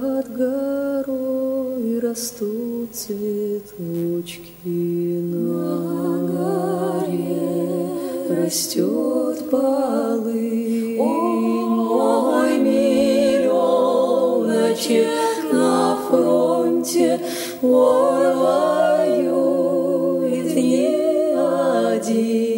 Над горой растут цветочки, на горе растет полынь. Ой, миллионочек на фронте, он воюет не один.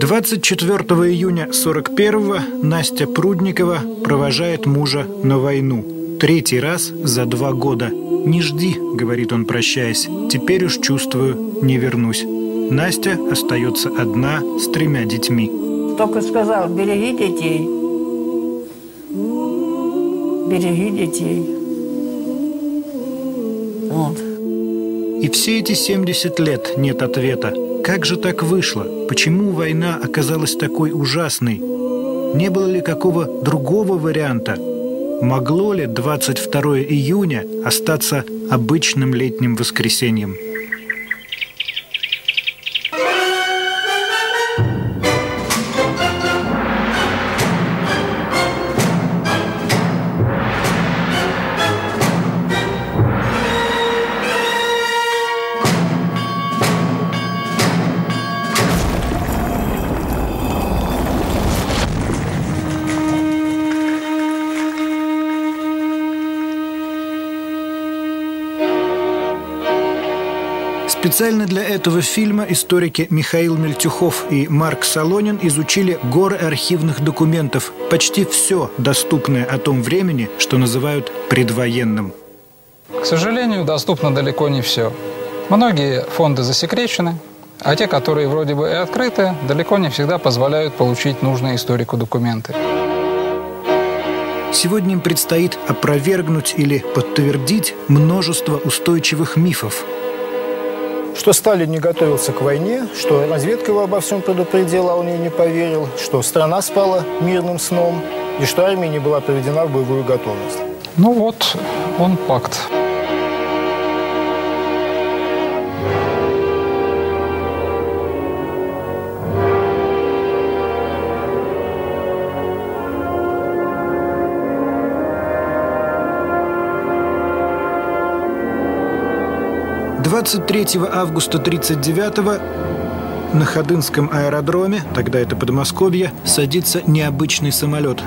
24 июня 41-го Настя Прудникова провожает мужа на войну. Третий раз за 2 года. «Не жди», — говорит он, прощаясь, — «теперь уж чувствую, не вернусь». Настя остается одна с 3 детьми. Только сказал: береги детей. Береги детей. Вот. И все эти 70 лет нет ответа. Как же так вышло? Почему война оказалась такой ужасной? Не было ли какого другого варианта? Могло ли 22 июня остаться обычным летним воскресеньем? Специально для этого фильма историки Михаил Мельтюхов и Марк Солонин изучили горы архивных документов, почти все доступное о том времени, что называют предвоенным. К сожалению, доступно далеко не все. Многие фонды засекречены, а те, которые вроде бы и открыты, далеко не всегда позволяют получить нужные историку документы. Сегодня им предстоит опровергнуть или подтвердить множество устойчивых мифов. Что Сталин не готовился к войне, что разведка его обо всем предупредила, а он ей не поверил, что страна спала мирным сном, и что армия не была приведена в боевую готовность. Ну вот, он пакт. С 23 августа 1939-го на Ходынском аэродроме, тогда это Подмосковье, садится необычный самолет.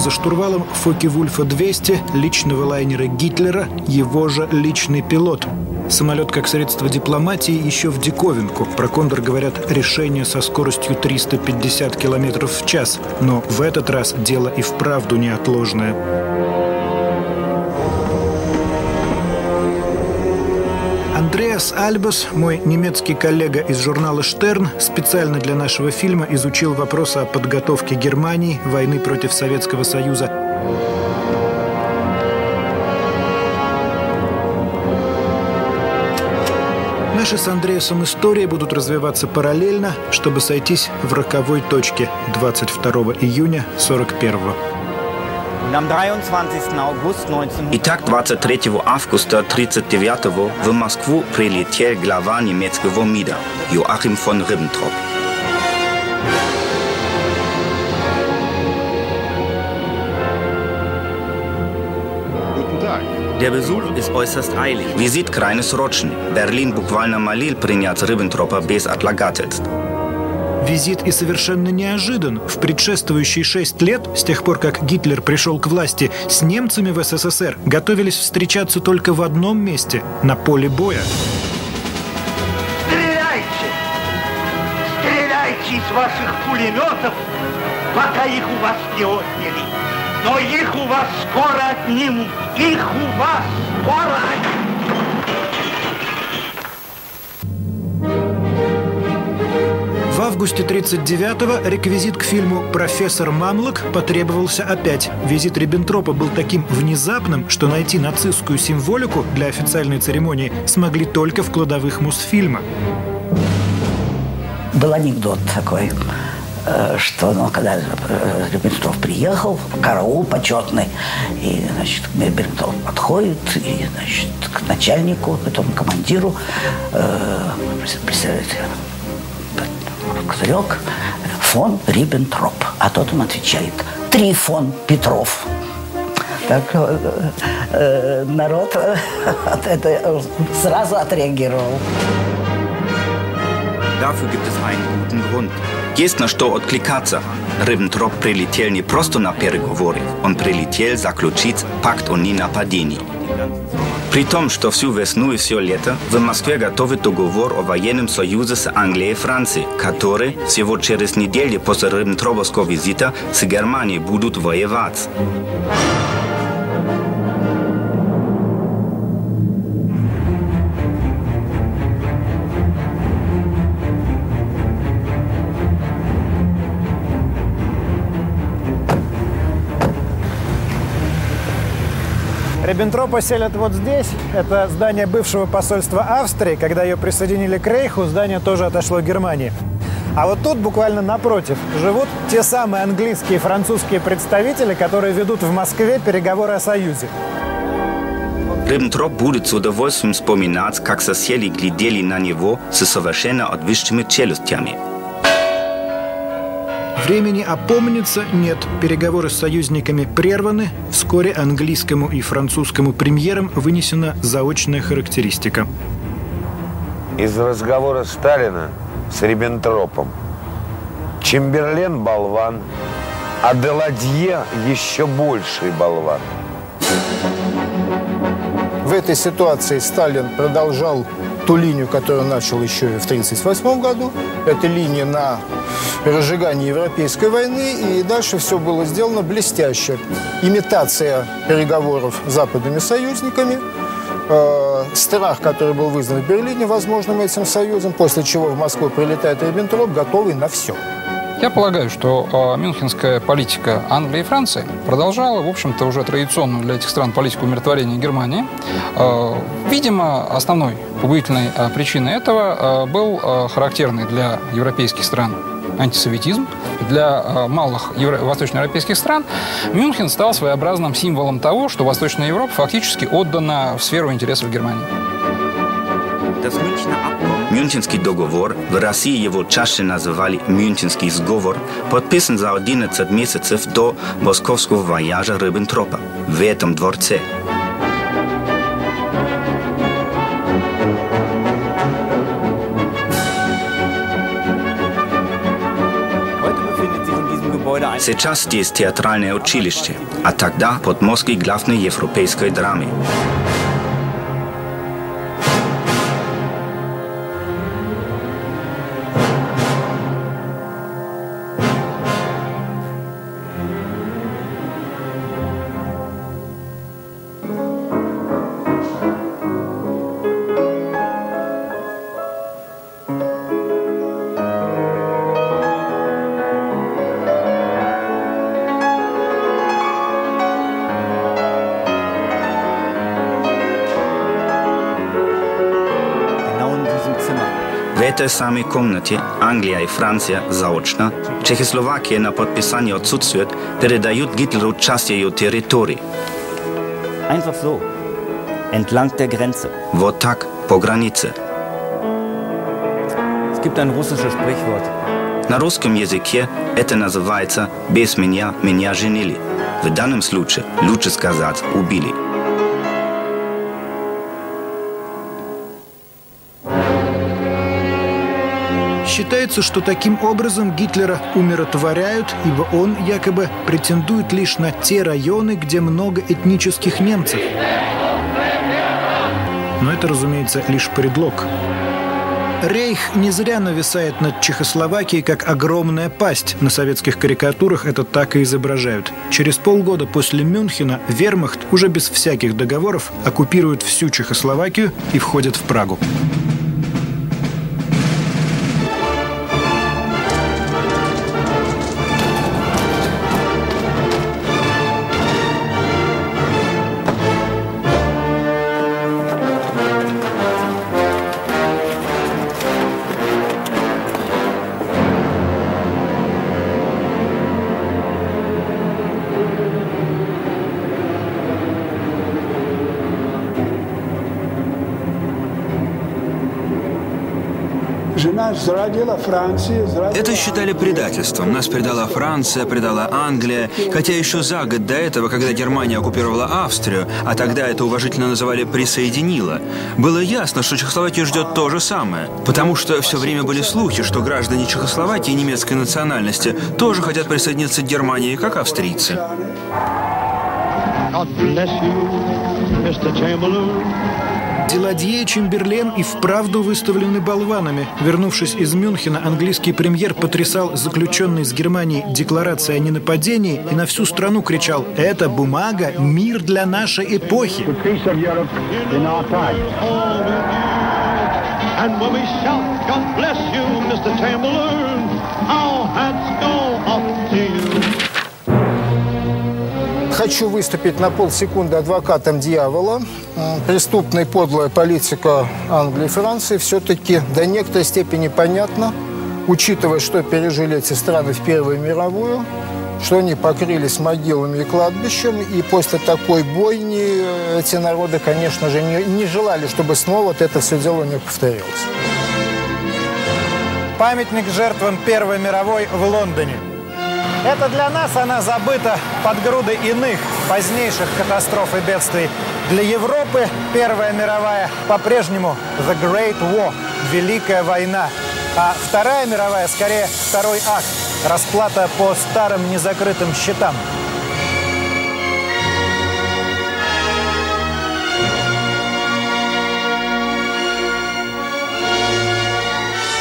За штурвалом Фокке-Вульфа 200 личного лайнера Гитлера его же личный пилот. Самолет как средство дипломатии еще в диковинку. Про «Кондор» говорят решение со скоростью 350 км в час. Но в этот раз дело и вправду неотложное. Андреас Альбос, мой немецкий коллега из журнала «Штерн», специально для нашего фильма изучил вопрос о подготовке Германии войны против Советского Союза. Наши с Андреасом истории будут развиваться параллельно, чтобы сойтись в роковой точке 22 июня 41-го. Итак, 23 августа 1939-го в Москву прилетел глава немецкого МИДа Йоахим фон Риббентроп. Der Besuch ist äußerst eilig. Визит крайне срочный. Берлин буквально молил принять Риббентропа без отлагательств. Визит и совершенно неожидан. В предшествующие 6 лет, с тех пор, как Гитлер пришел к власти, с немцами в СССР готовились встречаться только в одном месте – на поле боя. Стреляйте! Стреляйте из ваших пулеметов, пока их у вас не отняли. Но их у вас скоро отнимут! Их у вас скоро отнимут! В августе 1939-го реквизит к фильму «Профессор Мамлок» потребовался опять. Визит Риббентропа был таким внезапным, что найти нацистскую символику для официальной церемонии смогли только в кладовых Мосфильма. Был анекдот такой, что, ну, когда Риббентроп приехал, караул почетный, и, значит, Риббентроп подходит, и, значит, к начальнику, потом к командиру, представляете, козырек, фон Риббентроп. А тот им отвечает: три фон Петров. Так народ от это сразу отреагировал. Dafür gibt es einen guten Grund. Есть на что откликаться. Риббентроп прилетел не просто на переговоры, он прилетел заключить пакт о ненападении. При том, что всю весну и все лето в Москве готовят договор о военном союзе с Англией и Францией, которые всего через неделю после Риббентроповского визита с Германией будут воевать. Риббентропа селят вот здесь. Это здание бывшего посольства Австрии. Когда ее присоединили к Рейху, здание тоже отошло Германии. А вот тут, буквально напротив, живут те самые английские и французские представители, которые ведут в Москве переговоры о союзе. Риббентроп будет с удовольствием вспоминать, как соседи глядели на него с совершенно отвисшими челюстями. Времени опомниться нет. Переговоры с союзниками прерваны. Вскоре английскому и французскому премьерам вынесена заочная характеристика. Из разговора Сталина с Риббентропом: Чемберлен – болван, а Даладье – еще больший болван. В этой ситуации Сталин продолжал ту линию, которую он начал еще в 1938 году. Это линия на разжигание Европейской войны. И дальше все было сделано блестяще. Имитация переговоров с западными союзниками. Страх, который был вызван в Берлине возможным этим союзом, после чего в Москву прилетает Риббентроп, готовый на все. Я полагаю, что мюнхенская политика Англии и Франции продолжала, в общем-то, уже традиционную для этих стран политику умиротворения Германии. Видимо, основной пугательной причиной этого был характерный для европейских стран антисоветизм. Для малых восточноевропейских стран Мюнхен стал своеобразным символом того, что Восточная Европа фактически отдана в сферу интересов Германии. Мюнхенский договор, в России его чаще называли Мюнхенский сговор, подписан за 11 месяцев до московского вояжа Риббентропа в этом дворце. Сейчас здесь театральное училище, а тогда подмостки главной европейской драмы. В этой самой комнате Англия и Франция заочно, Чехословакия на подписании отсутствует, передают Гитлеру часть ее территории. Вот так, по границе. На русском языке это называется «без меня меня женили». В данном случае лучше сказать «убили». Считается, что таким образом Гитлера умиротворяют, ибо он якобы претендует лишь на те районы, где много этнических немцев. Но это, разумеется, лишь предлог. Рейх не зря нависает над Чехословакией как огромная пасть. На советских карикатурах это так и изображают. Через полгода после Мюнхена вермахт уже без всяких договоров оккупирует всю Чехословакию и входит в Прагу. Жена зародила Францию. Это считали предательством. Нас предала Франция, предала Англия. Хотя еще за год до этого, когда Германия оккупировала Австрию, а тогда это уважительно называли «присоединила», было ясно, что Чехословакию ждет то же самое. Потому что все время были слухи, что граждане Чехословакии немецкой национальности тоже хотят присоединиться к Германии, как австрийцы. Даладье, Чемберлен и вправду выставлены болванами. Вернувшись из Мюнхена, английский премьер потрясал заключенной с Германией декларацией о ненападении и на всю страну кричал: «Это бумага, мир для нашей эпохи!» Хочу выступить на полсекунды адвокатом дьявола. Преступная и подлая политика Англии и Франции все-таки до некоторой степени понятна, учитывая, что пережили эти страны в Первую мировую, что они покрылись могилами и кладбищем, и после такой бойни эти народы, конечно же, не желали, чтобы снова вот это все дело не повторилось. Памятник жертвам Первой мировой в Лондоне. Это для нас она забыта под грудой иных, позднейших катастроф и бедствий. Для Европы Первая мировая по-прежнему The Great War, Великая война. А Вторая мировая скорее второй акт, расплата по старым незакрытым счетам.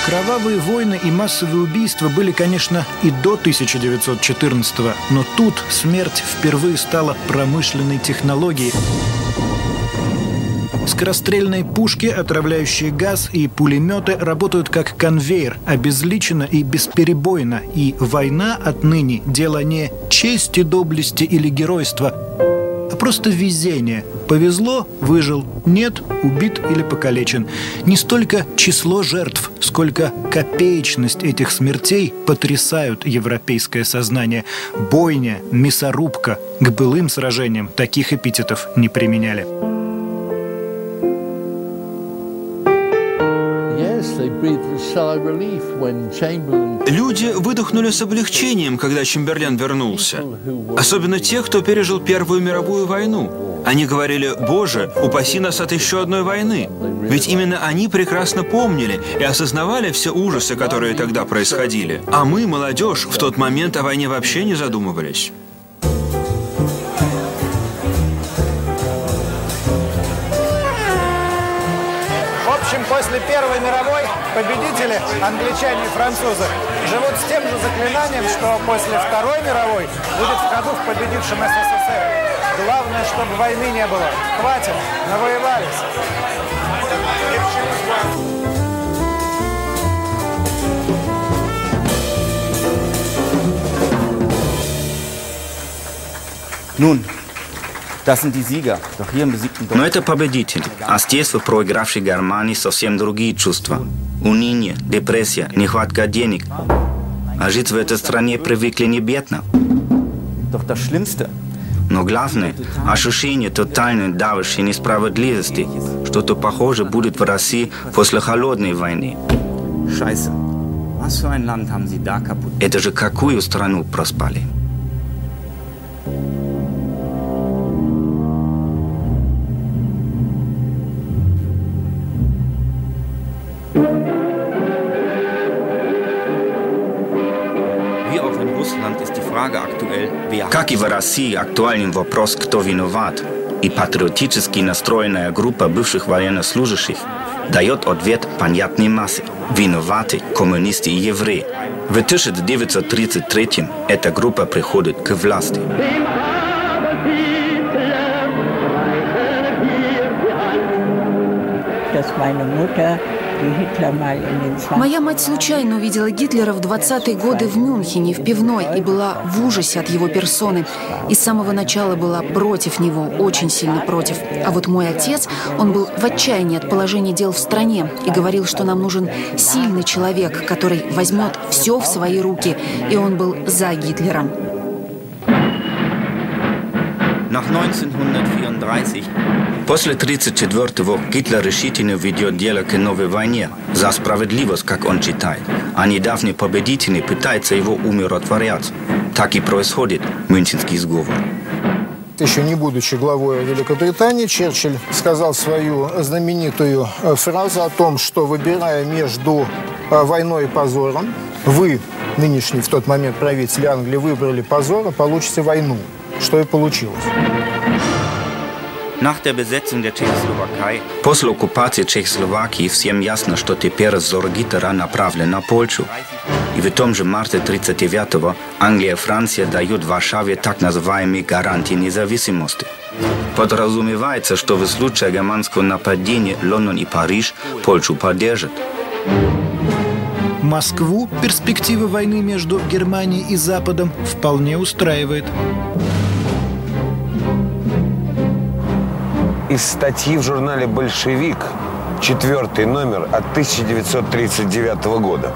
Кровавые войны и массовые убийства были, конечно, и до 1914-го, но тут смерть впервые стала промышленной технологией. Скорострельные пушки, отравляющие газ и пулеметы работают как конвейер, обезличенно и бесперебойно, и война отныне дело не чести, доблести или геройства, а просто везение. Повезло – выжил, нет – убит или покалечен. Не столько число жертв, сколько копеечность этих смертей потрясают европейское сознание. Бойня, мясорубка. К былым сражениям таких эпитетов не применяли. Люди выдохнули с облегчением, когда Чемберлен вернулся. Особенно те, кто пережил Первую мировую войну. Они говорили: «Боже, упаси нас от еще одной войны». Ведь именно они прекрасно помнили и осознавали все ужасы, которые тогда происходили. А мы, молодежь, в тот момент о войне вообще не задумывались. После Первой мировой победители, англичане и французы, живут с тем же заклинанием, что после Второй мировой будет в ходу в победившем СССР. Главное, чтобы войны не было. Хватит, навоевались. Но это победитель, а здесь в проигравшей Германии совсем другие чувства. Уныние, депрессия, нехватка денег. А жить в этой стране привыкли не бедно. Но главное, ощущение тотальной давящей несправедливости. Что-то похожее будет в России после холодной войны. Это же какую страну проспали? Как и в России, актуален вопрос, кто виноват. И патриотически настроенная группа бывших военнослужащих дает ответ понятной массе. Виноваты коммунисты и евреи. В 1933-м эта группа приходит к власти. Моя мать случайно увидела Гитлера в 20-е годы в Мюнхене, в пивной, и была в ужасе от его персоны. И с самого начала была против него, очень сильно против. А вот мой отец, он был в отчаянии от положения дел в стране и говорил, что нам нужен сильный человек, который возьмет все в свои руки. И он был за Гитлера. Nach 1934. После 1934-го Гитлер решительно ведет дело к новой войне за справедливость, как он считает. А недавний победитель пытается его умиротворять. Так и происходит Мюнхенский сговор. Еще не будучи главой Великобритании, Черчилль сказал свою знаменитую фразу о том, что, выбирая между войной и позором, вы, нынешний в тот момент правитель Англии, выбрали позор, а получите войну. Что и получилось. После оккупации Чехословакии всем ясно, что теперь взор Гитлера направлен на Польшу. И в том же марте 1939-го Англия и Франция дают Варшаве так называемые гарантии независимости. Подразумевается, что в случае германского нападения Лондон и Париж Польшу поддержат. Москву перспектива войны между Германией и Западом вполне устраивает. Из статьи в журнале «Большевик», 4-й номер от 1939 года.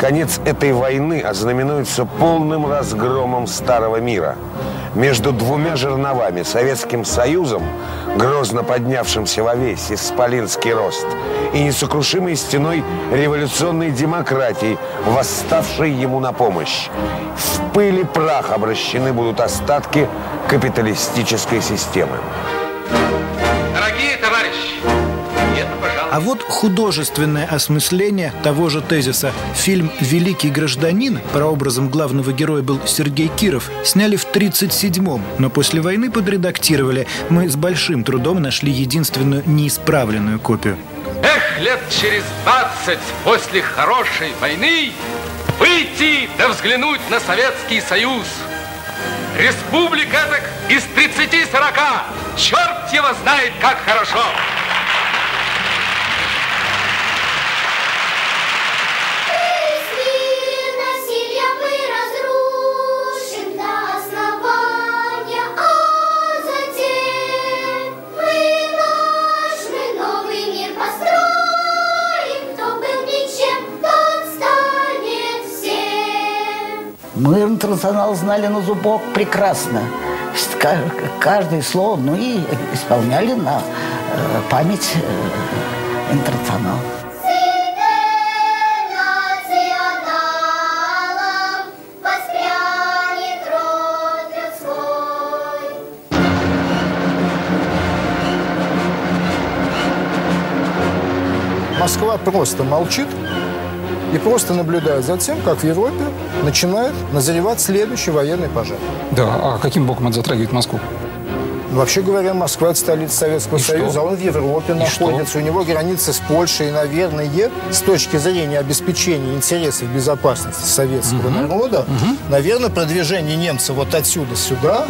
Конец этой войны ознаменуется полным разгромом старого мира. Между двумя жерновами, Советским Союзом, грозно поднявшимся во весь исполинский рост, и несокрушимой стеной революционной демократии, восставшей ему на помощь. В пыль и прах обращены будут остатки капиталистической системы. А вот художественное осмысление того же тезиса. Фильм «Великий гражданин», прообразом главного героя был Сергей Киров, сняли в 1937-м, но после войны подредактировали. Мы с большим трудом нашли единственную неисправленную копию. Эх, лет через 20 после хорошей войны выйти да взглянуть на Советский Союз. Республика так из 30-40. Черт его знает, как хорошо. Мы «Интернационал» знали на зубок прекрасно. Каждое слово, ну и исполняли на память «Интернационал». Москва просто молчит и просто наблюдают за тем, как в Европе начинает назревать следующий военный пожар. Да, а каким боком это затрагивает Москву? Вообще говоря, Москва – это столица Советского Союза, он в Европе находится, у него границы с Польшей, наверное, с точки зрения обеспечения интересов безопасности советского народа, наверное, продвижение немцев вот отсюда сюда,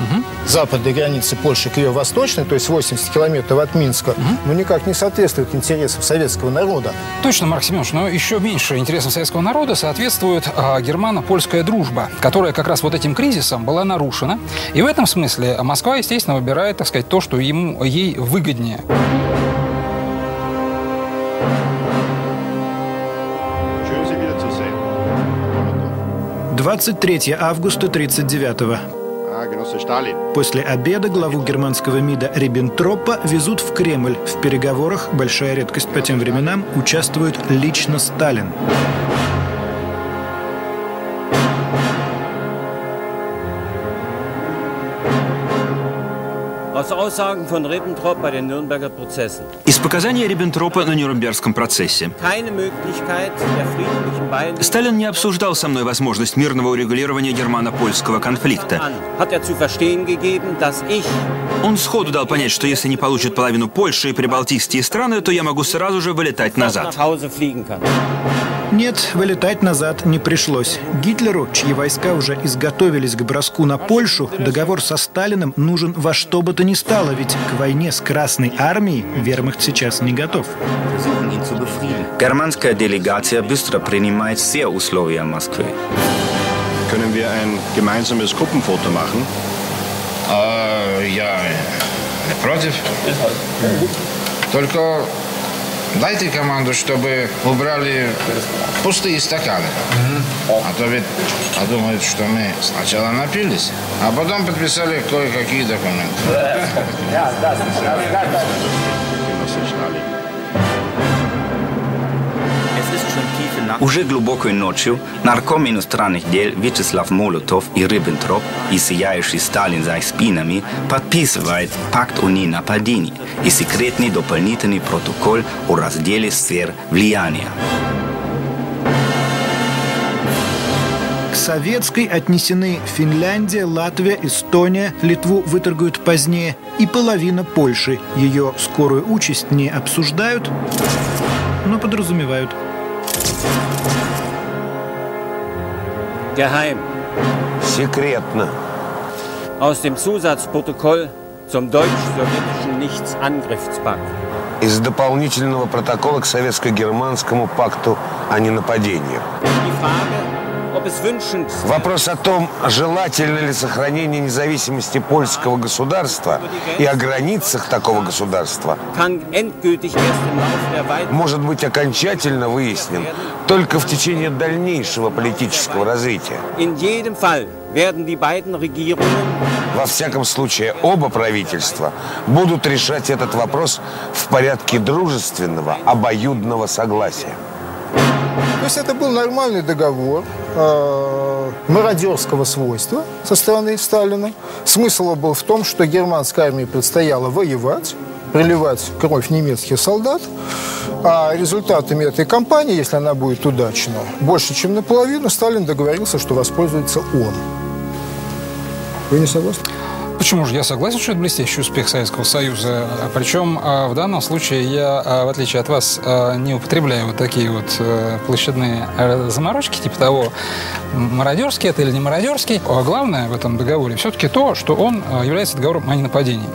западной границы Польши к ее восточной, то есть 80 километров от Минска, но никак не соответствует интересам советского народа. Точно, Марк Семенович, но еще меньше интересам советского народа соответствует германо-польская дружба, которая как раз вот этим кризисом была нарушена, и в этом смысле Москва, естественно, выбирает, так сказать, то, что ей выгоднее. «23 августа 1939-го. После обеда главу германского МИДа Риббентропа везут в Кремль. В переговорах, большая редкость по тем временам, участвует лично Сталин. Из показаний Риббентропа на Нюрнбергском процессе. Сталин не обсуждал со мной возможность мирного урегулирования германо-польского конфликта. Он сходу дал понять, что если не получит половину Польши и прибалтийские страны, то я могу сразу же вылетать назад. Нет, вылетать назад не пришлось. Гитлеру, чьи войска уже изготовились к броску на Польшу, договор со Сталиным нужен во что бы то ни стало, ведь к войне с Красной Армией вермахт сейчас не готов. Германская делегация быстро принимает все условия Москвы. Können wir ein gemeinsames Gruppenfoto machen? Я против. Только дайте команду, чтобы убрали пустые стаканы. А то ведь подумают, что мы сначала напились, а потом подписали кое-какие документы. Уже глубокой ночью нарком иностранных дел Вячеслав Молотов и Риббентроп, и сияющий Сталин за их спинами, подписывает пакт о ненападении и секретный дополнительный протокол о разделе сфер влияния. К советской отнесены Финляндия, Латвия, Эстония, Литву выторгуют позднее, и половина Польши. Ее скорую участь не обсуждают, но подразумевают. Geheim. Секретно. Aus dem Zusatzprotokoll zum deutsch-sowjetischen Nichtsangriffspakt. Из дополнительного протокола к советско-германскому пакту о ненападении. Вопрос о том, желательно ли сохранение независимости польского государства и о границах такого государства, может быть окончательно выяснен только в течение дальнейшего политического развития. Во всяком случае, оба правительства будут решать этот вопрос в порядке дружественного, обоюдного согласия. То есть это был нормальный договор мародерского свойства со стороны Сталина. Смысл был в том, что германской армии предстояло воевать, проливать кровь немецких солдат, а результатами этой кампании, если она будет удачна, больше чем наполовину, Сталин договорился, что воспользуется он. Вы не согласны? Почему же я согласен, что это блестящий успех Советского Союза? Причем в данном случае я, в отличие от вас, не употребляю вот такие вот площадные заморочки, типа того, мародерский это или не мародерский. А главное в этом договоре все-таки то, что он является договором о ненападении.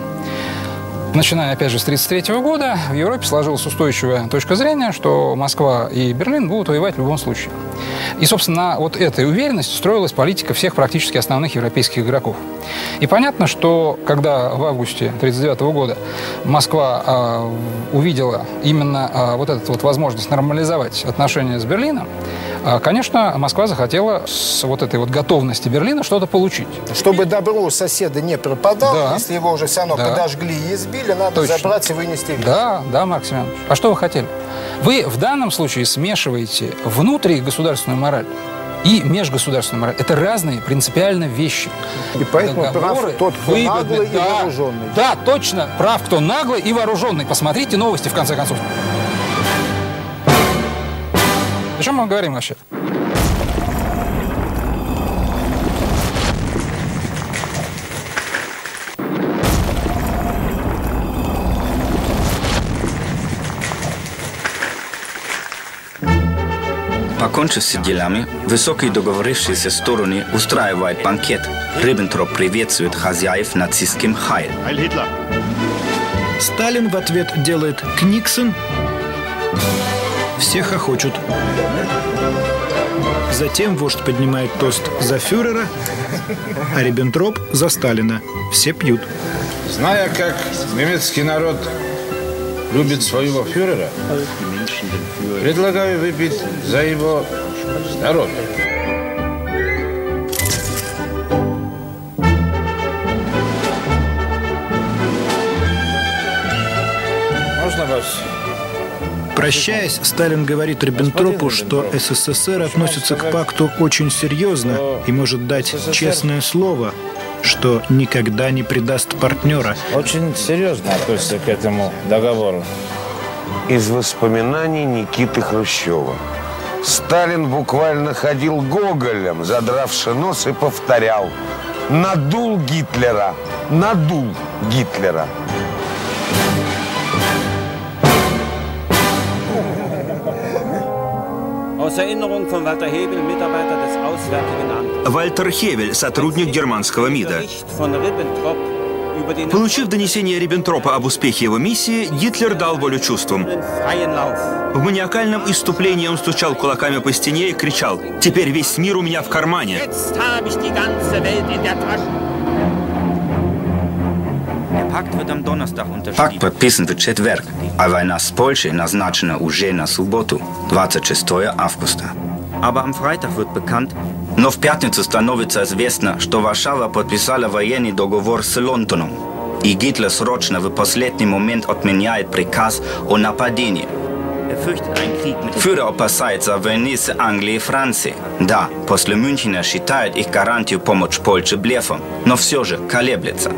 Начиная, опять же, с 1933 года в Европе сложилась устойчивая точка зрения, что Москва и Берлин будут воевать в любом случае. И, собственно, вот этой уверенностью строилась политика всех практически основных европейских игроков. И понятно, что когда в августе 1939 года Москва увидела именно вот эту вот возможность нормализовать отношения с Берлином, конечно, Москва захотела с вот этой вот готовности Берлина что-то получить. Чтобы добро у соседа не пропадало, да. Если его уже все равно подожгли и избили, надо точно забрать и вынести вещи. Да, да, Марк Семенович. А что вы хотели? Вы в данном случае смешиваете внутригосударственную мораль и межгосударственную мораль. Это разные принципиально вещи. И поэтому прав тот, кто наглый и вооруженный. Да, точно, прав кто наглый и вооруженный. Посмотрите новости, в конце концов. О чем мы говорим вообще? Покончив с делами, высокие договорившиеся стороны устраивают банкет. Риббентроп приветствует хозяев нацистским «Хайль». Сталин в ответ делает «Книксон». Все хохочут. Затем вождь поднимает тост за фюрера, а Риббентроп за Сталина. Все пьют. Зная, как немецкий народ любит своего фюрера, предлагаю выпить за его здоровье. Прощаясь, Сталин говорит Риббентропу, что СССР относится к пакту очень серьезно и может дать честное слово, что никогда не предаст партнера. Очень серьезно относится к этому договору. Из воспоминаний Никиты Хрущева. Сталин буквально ходил гоголем, задравши нос, и повторял: «Надул Гитлера! Надул Гитлера!» Вальтер Хевель, сотрудник германского МИДа. Получив донесение Риббентропа об успехе его миссии, Гитлер дал волю чувствам. В маниакальном иступлении он стучал кулаками по стене и кричал: «Теперь весь мир у меня в кармане!» Pakt podpisan w czwartek, a wojna z Polską naznaczona już na sobotę, 26 августа. Aber am Freitag wird bekannt, но в пятницу становится известно, что Варшава подписала военный договор с Лондоном, и Гитлер срочно в последний момент отменяет приказ о нападении. Führer опасается войны с Англией и Францией. Да, после Мюнхена считает их гарантию помочь Польше блефом, но все же колеблется.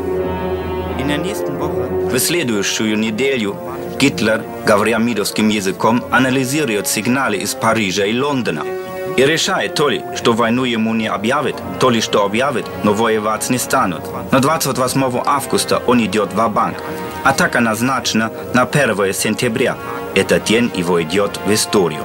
В следующую неделю Гитлер, говоря мидовским языком, анализирует сигналы из Парижа и Лондона и решает то ли, что войну ему не объявят, то ли, что объявят, но воевать не станут. Но 28 августа он идет ва-банк. Атака назначена на 1 сентября. Этот день его идет в историю.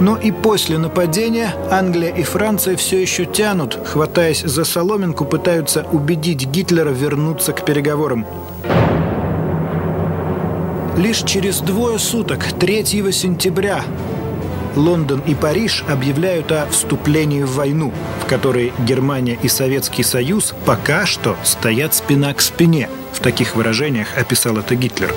Но и после нападения Англия и Франция все еще тянут, хватаясь за соломинку, пытаются убедить Гитлера вернуться к переговорам. Лишь через двое суток, 3 сентября, Лондон и Париж объявляют о вступлении в войну, в которой Германия и Советский Союз пока что стоят спина к спине. В таких выражениях описал это Гитлер.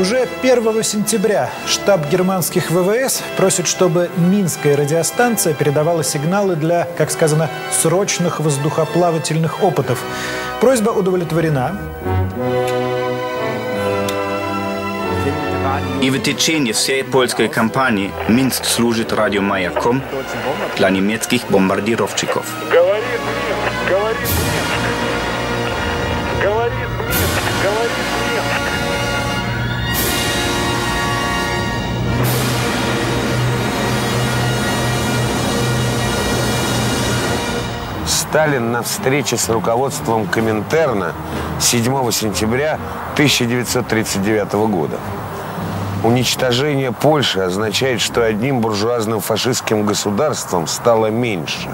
Уже 1 сентября штаб германских ВВС просит, чтобы Минская радиостанция передавала сигналы для, как сказано, срочных воздухоплавательных опытов. Просьба удовлетворена. И в течение всей польской кампании Минск служит радиомаяком для немецких бомбардировщиков. Сталин на встрече с руководством Коминтерна 7 сентября 1939 года. Уничтожение Польши означает, что одним буржуазным фашистским государством стало меньше.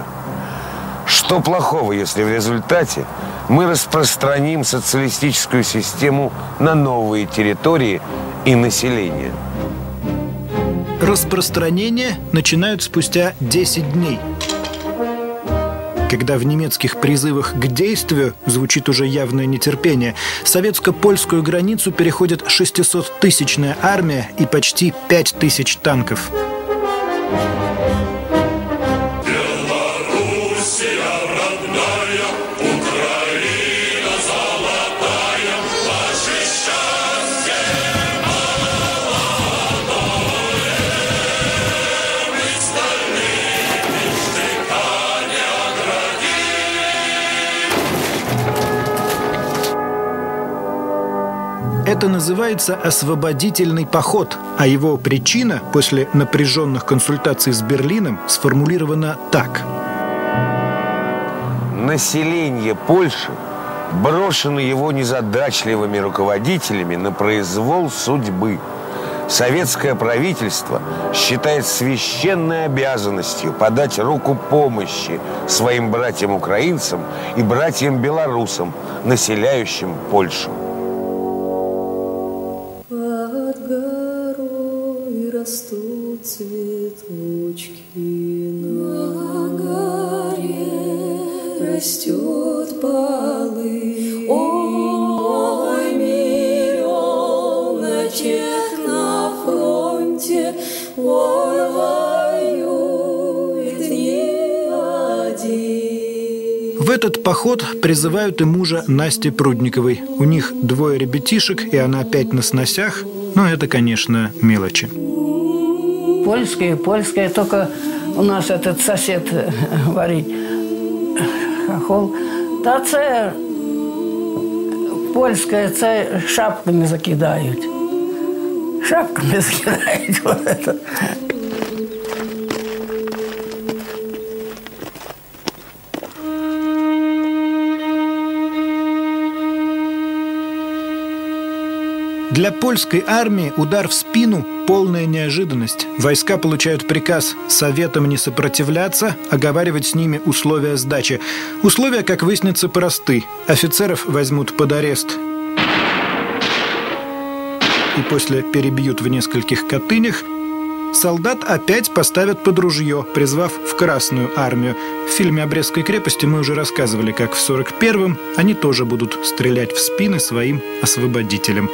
Что плохого, если в результате мы распространим социалистическую систему на новые территории и население? Распространение начинают спустя 10 дней. Когда в немецких призывах к действию звучит уже явное нетерпение, советско-польскую границу переходит 600-тысячная армия и почти 5000 танков. Это называется «освободительный поход», а его причина после напряженных консультаций с Берлином сформулирована так. Население Польши брошено его незадачливыми руководителями на произвол судьбы. Советское правительство считает священной обязанностью подать руку помощи своим братьям-украинцам и братьям-белорусам, населяющим Польшу. Растут цветочки на горе, растет полынь. Ой, миллион чех на фронте, ой, воюет не один. В этот поход призывают и мужа Насти Прудниковой. У них 2 ребятишек, и она опять на сносях. Но это, конечно, мелочи. Польское, польское, только у нас этот сосед говорит, хохол, да це польское, це шапками закидают. Шапками закидают вот это. Для польской армии удар в спину – полная неожиданность. Войска получают приказ советам не сопротивляться, оговаривать с ними условия сдачи. Условия, как выяснится, просты. Офицеров возьмут под арест и после перебьют в нескольких котынях. Солдат опять поставят под ружье, призвав в Красную армию. В фильме о Брестской крепости мы уже рассказывали, как в 1941-м они тоже будут стрелять в спины своим освободителям.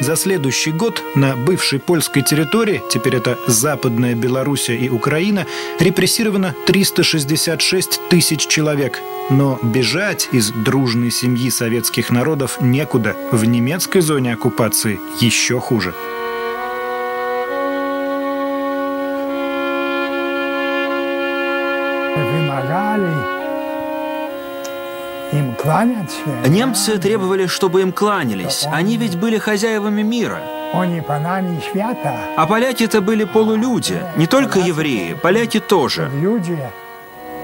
За следующий год на бывшей польской территории, теперь это Западная Белоруссия и Украина, репрессировано 366 тысяч человек. Но бежать из дружной семьи советских народов некуда. В немецкой зоне оккупации еще хуже. Немцы требовали, чтобы им кланялись. Они ведь были хозяевами мира. А поляки-то были полулюди. Не только евреи, поляки тоже.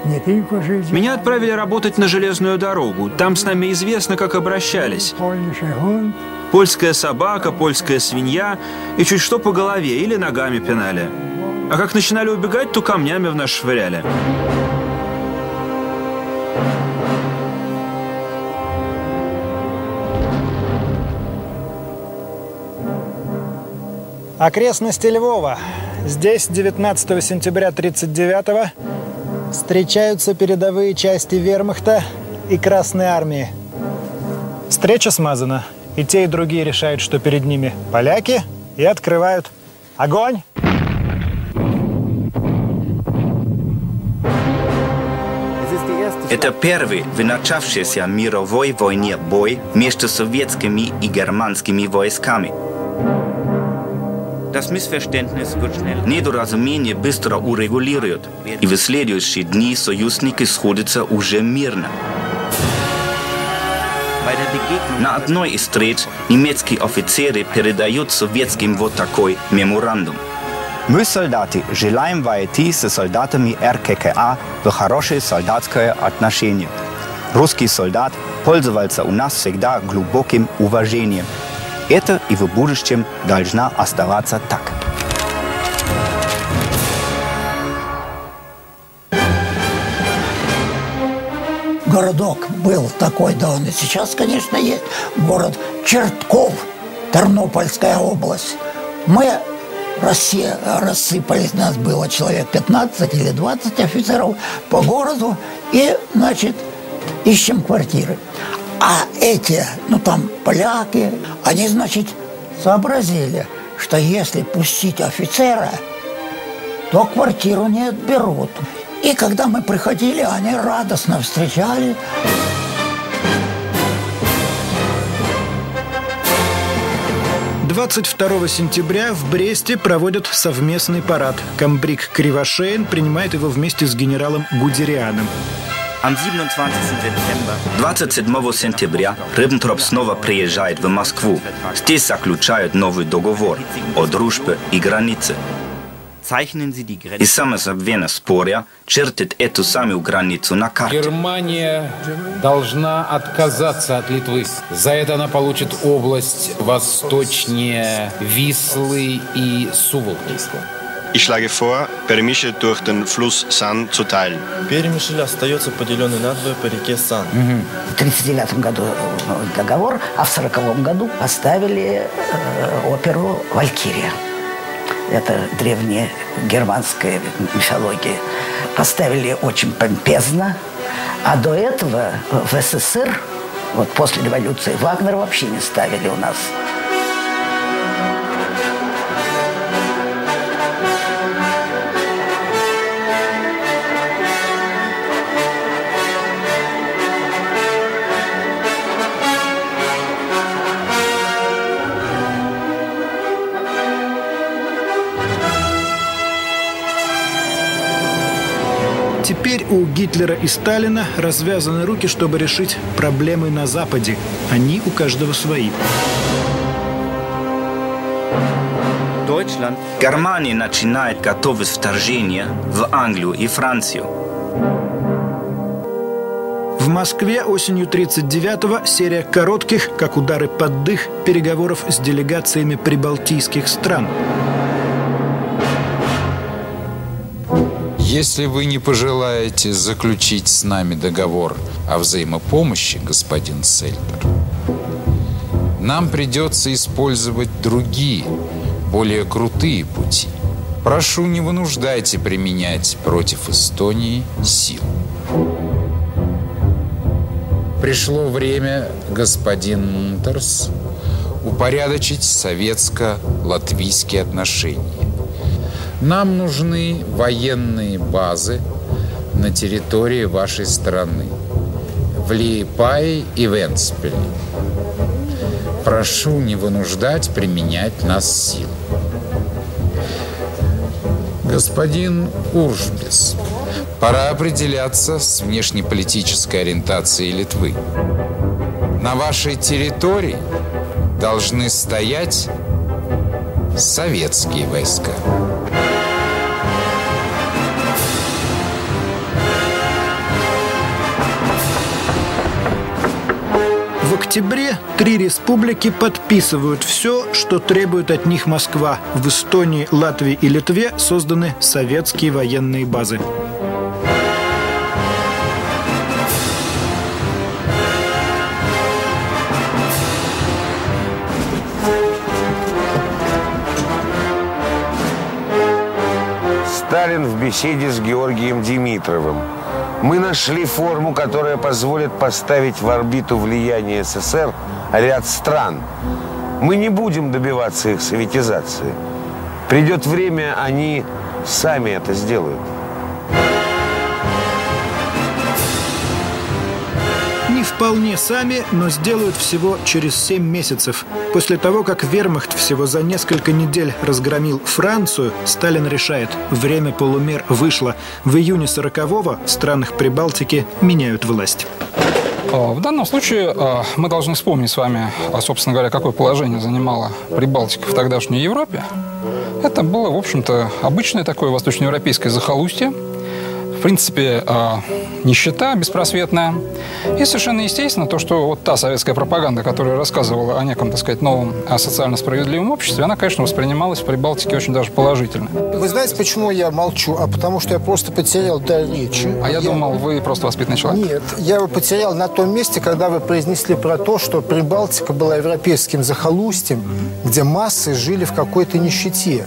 Меня отправили работать на железную дорогу. Там с нами известно, как обращались. Польская собака, польская свинья. И чуть что по голове или ногами пинали. А как начинали убегать, то камнями в нас швыряли. Окрестности Львова. Здесь 19 сентября 1939-го встречаются передовые части вермахта и Красной армии. Встреча смазана. И те, и другие решают, что перед ними поляки, и открывают огонь. Это первый в начавшейся мировой войне бой между советскими и германскими войсками. Недоразумение быстро урегулируют, и в следующие дни союзники сходятся уже мирно. На одной из встреч немецкие офицеры передают советским вот такой меморандум. Мы, солдаты, желаем войти со солдатами РККА в хорошее солдатское отношение. Русский солдат пользовался у нас всегда глубоким уважением. Это и в будущем должна оставаться так. Городок был такой, да он и сейчас, конечно, есть. Город Чертков, Тернопольская область. Мы, Россия, рассыпались, нас было человек 15 или 20 офицеров по городу. И, значит, ищем квартиры. А эти, ну там поляки, они, значит, сообразили, что если пустить офицера, то квартиру не отберут. И когда мы приходили, они радостно встречали. С 22 сентября в Бресте проводят совместный парад. Камбрик Кривошейн принимает его вместе с генералом Гудерианом. 27 сентября Риббентроп снова приезжает в Москву. Здесь заключают новый договор о дружбе и границе. И самозабвенно споря чертит эту самую границу на карте. Германия должна отказаться от Литвы. За это она получит область восточнее Вислы и Суволки. Ich schlage vor, Перемишль durch den Fluss San zu teilen. Перемишль остается поделенной надвое по реке Сан. В 1939 году договор, а в 1940 году поставили оперу «Валькирия». Это древняя германская мифология. Поставили очень помпезно, а до этого в СССР, вот после революции, Вагнер вообще не ставили у нас. Теперь у Гитлера и Сталина развязаны руки, чтобы решить проблемы на Западе. Они у каждого свои. Германия начинает готовить вторжение в Англию и Францию. В В Москве осенью 1939-го серия коротких, как удары под дых, переговоров с делегациями прибалтийских стран. Если вы не пожелаете заключить с нами договор о взаимопомощи, господин Сельтер, нам придется использовать другие, более крутые пути. Прошу, не вынуждайте применять против Эстонии сил. Пришло время, господин Мунтерс, упорядочить советско-латвийские отношения. Нам нужны военные базы на территории вашей страны, в Лиепае и Вентспиле. Прошу не вынуждать применять нас силу. Господин Уржбис, пора определяться с внешнеполитической ориентацией Литвы. На вашей территории должны стоять советские войска. В октябре три республики подписывают все, что требует от них Москва. В Эстонии, Латвии и Литве созданы советские военные базы. Сталин в беседе с Георгием Димитровым. Мы нашли форму, которая позволит поставить в орбиту влияние СССР ряд стран. Мы не будем добиваться их советизации. Придет время, они сами это сделают. Не вполне сами, но сделают всего через 7 месяцев. После того, как вермахт всего за несколько недель разгромил Францию, Сталин решает – время полумер вышло. В июне 1940-го в странах Прибалтики меняют власть. В данном случае мы должны вспомнить с вами, собственно говоря, какое положение занимала Прибалтика в тогдашней Европе. Это было, в общем-то, обычное такое восточноевропейское захолустье. В принципе, нищета беспросветная. И совершенно естественно то, что вот та советская пропаганда, которая рассказывала о неком, так сказать, новом социально справедливом обществе, она, конечно, воспринималась в Прибалтике очень даже положительно. Вы знаете, почему я молчу? А потому что я просто потерял дар речи. А я думал, вы просто воспитанный человек. Нет, я его потерял на том месте, когда вы произнесли про то, что Прибалтика была европейским захолустьем, где массы жили в какой-то нищете.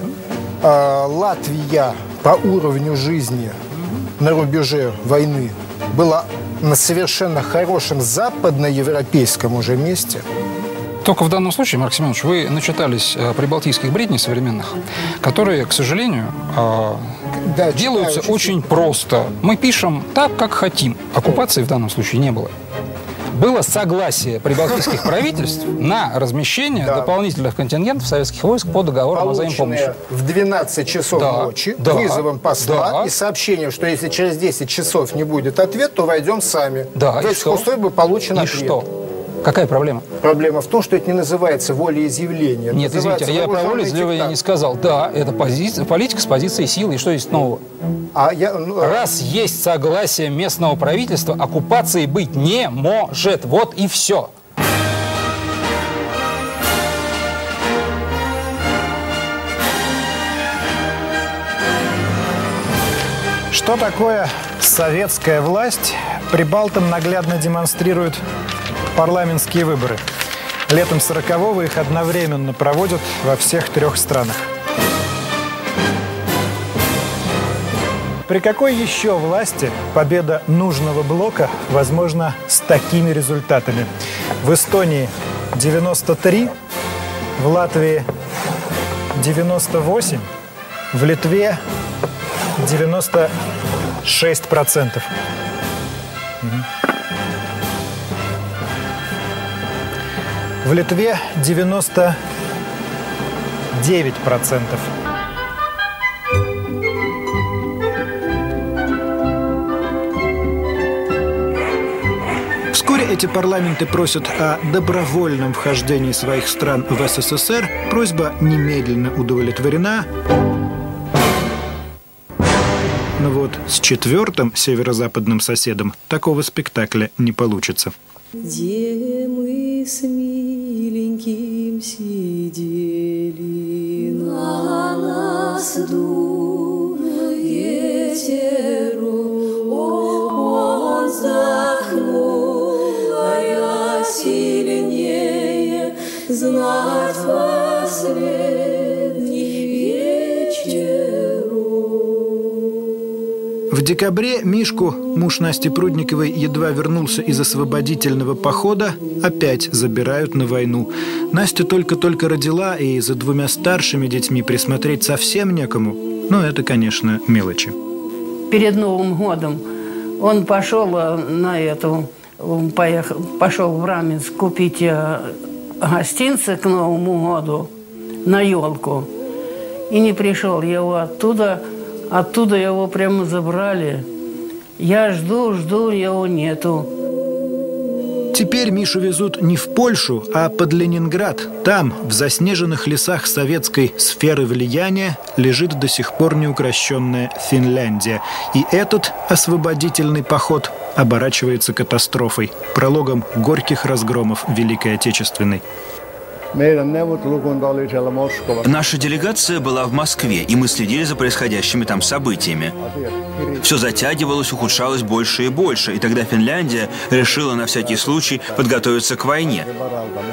Латвия по уровню жизни на рубеже войны была на совершенно хорошем западноевропейском уже месте. Только в данном случае, Марк Семенович, вы начитались прибалтийских бредней современных, которые, к сожалению, да, делаются читаю, очень просто. Мы пишем так, как хотим. Оккупации в данном случае не было. Было согласие прибалтийских правительств на размещение дополнительных контингентов советских войск по договору о взаимопомощи. В 12 часов ночи вызовом посла и сообщением, что если через 10 часов не будет ответ, то войдем сами. Да, то есть пустой бы получен ответ. И что? Какая проблема? Проблема в том, что это не называется волеизъявление. Нет, извините, я про волеизъявление не сказал. Да, это политика с позиции силы. И что есть нового? Раз есть согласие местного правительства, оккупации быть не может. Вот и все. Что такое советская власть, прибалтам наглядно демонстрируют парламентские выборы. Летом 1940-го их одновременно проводят во всех трех странах. При какой еще власти победа нужного блока возможна с такими результатами? В Эстонии 93, в Латвии 98, в Литве 96%. В Литве 99%. Вскоре эти парламенты просят о добровольном вхождении своих стран в СССР. Просьба немедленно удовлетворена. Но вот с четвертым северо-западным соседом такого спектакля не получится. Где мы с миленьким сидели, на нас дул ветерок, он вздохнул, а я сильнее знать последний вечерок. В декабре Мишку, муж Насти Прудниковой, едва вернулся из освободительного похода, опять забирают на войну. Настя только-только родила, и за двумя старшими детьми присмотреть совсем некому. Но это, конечно, мелочи. Перед Новым годом он пошел пошел в Раменск купить гостинцы к Новому году на елку. И не пришел, его оттуда его прямо забрали. Я жду, его нету. Теперь Мишу везут не в Польшу, а под Ленинград. Там, в заснеженных лесах советской сферы влияния, лежит до сих пор неукрощенная Финляндия. И этот освободительный поход оборачивается катастрофой, прологом горьких разгромов Великой Отечественной. Наша делегация была в Москве, и мы следили за происходящими там событиями. Все затягивалось, ухудшалось больше и больше, и тогда Финляндия решила на всякий случай подготовиться к войне,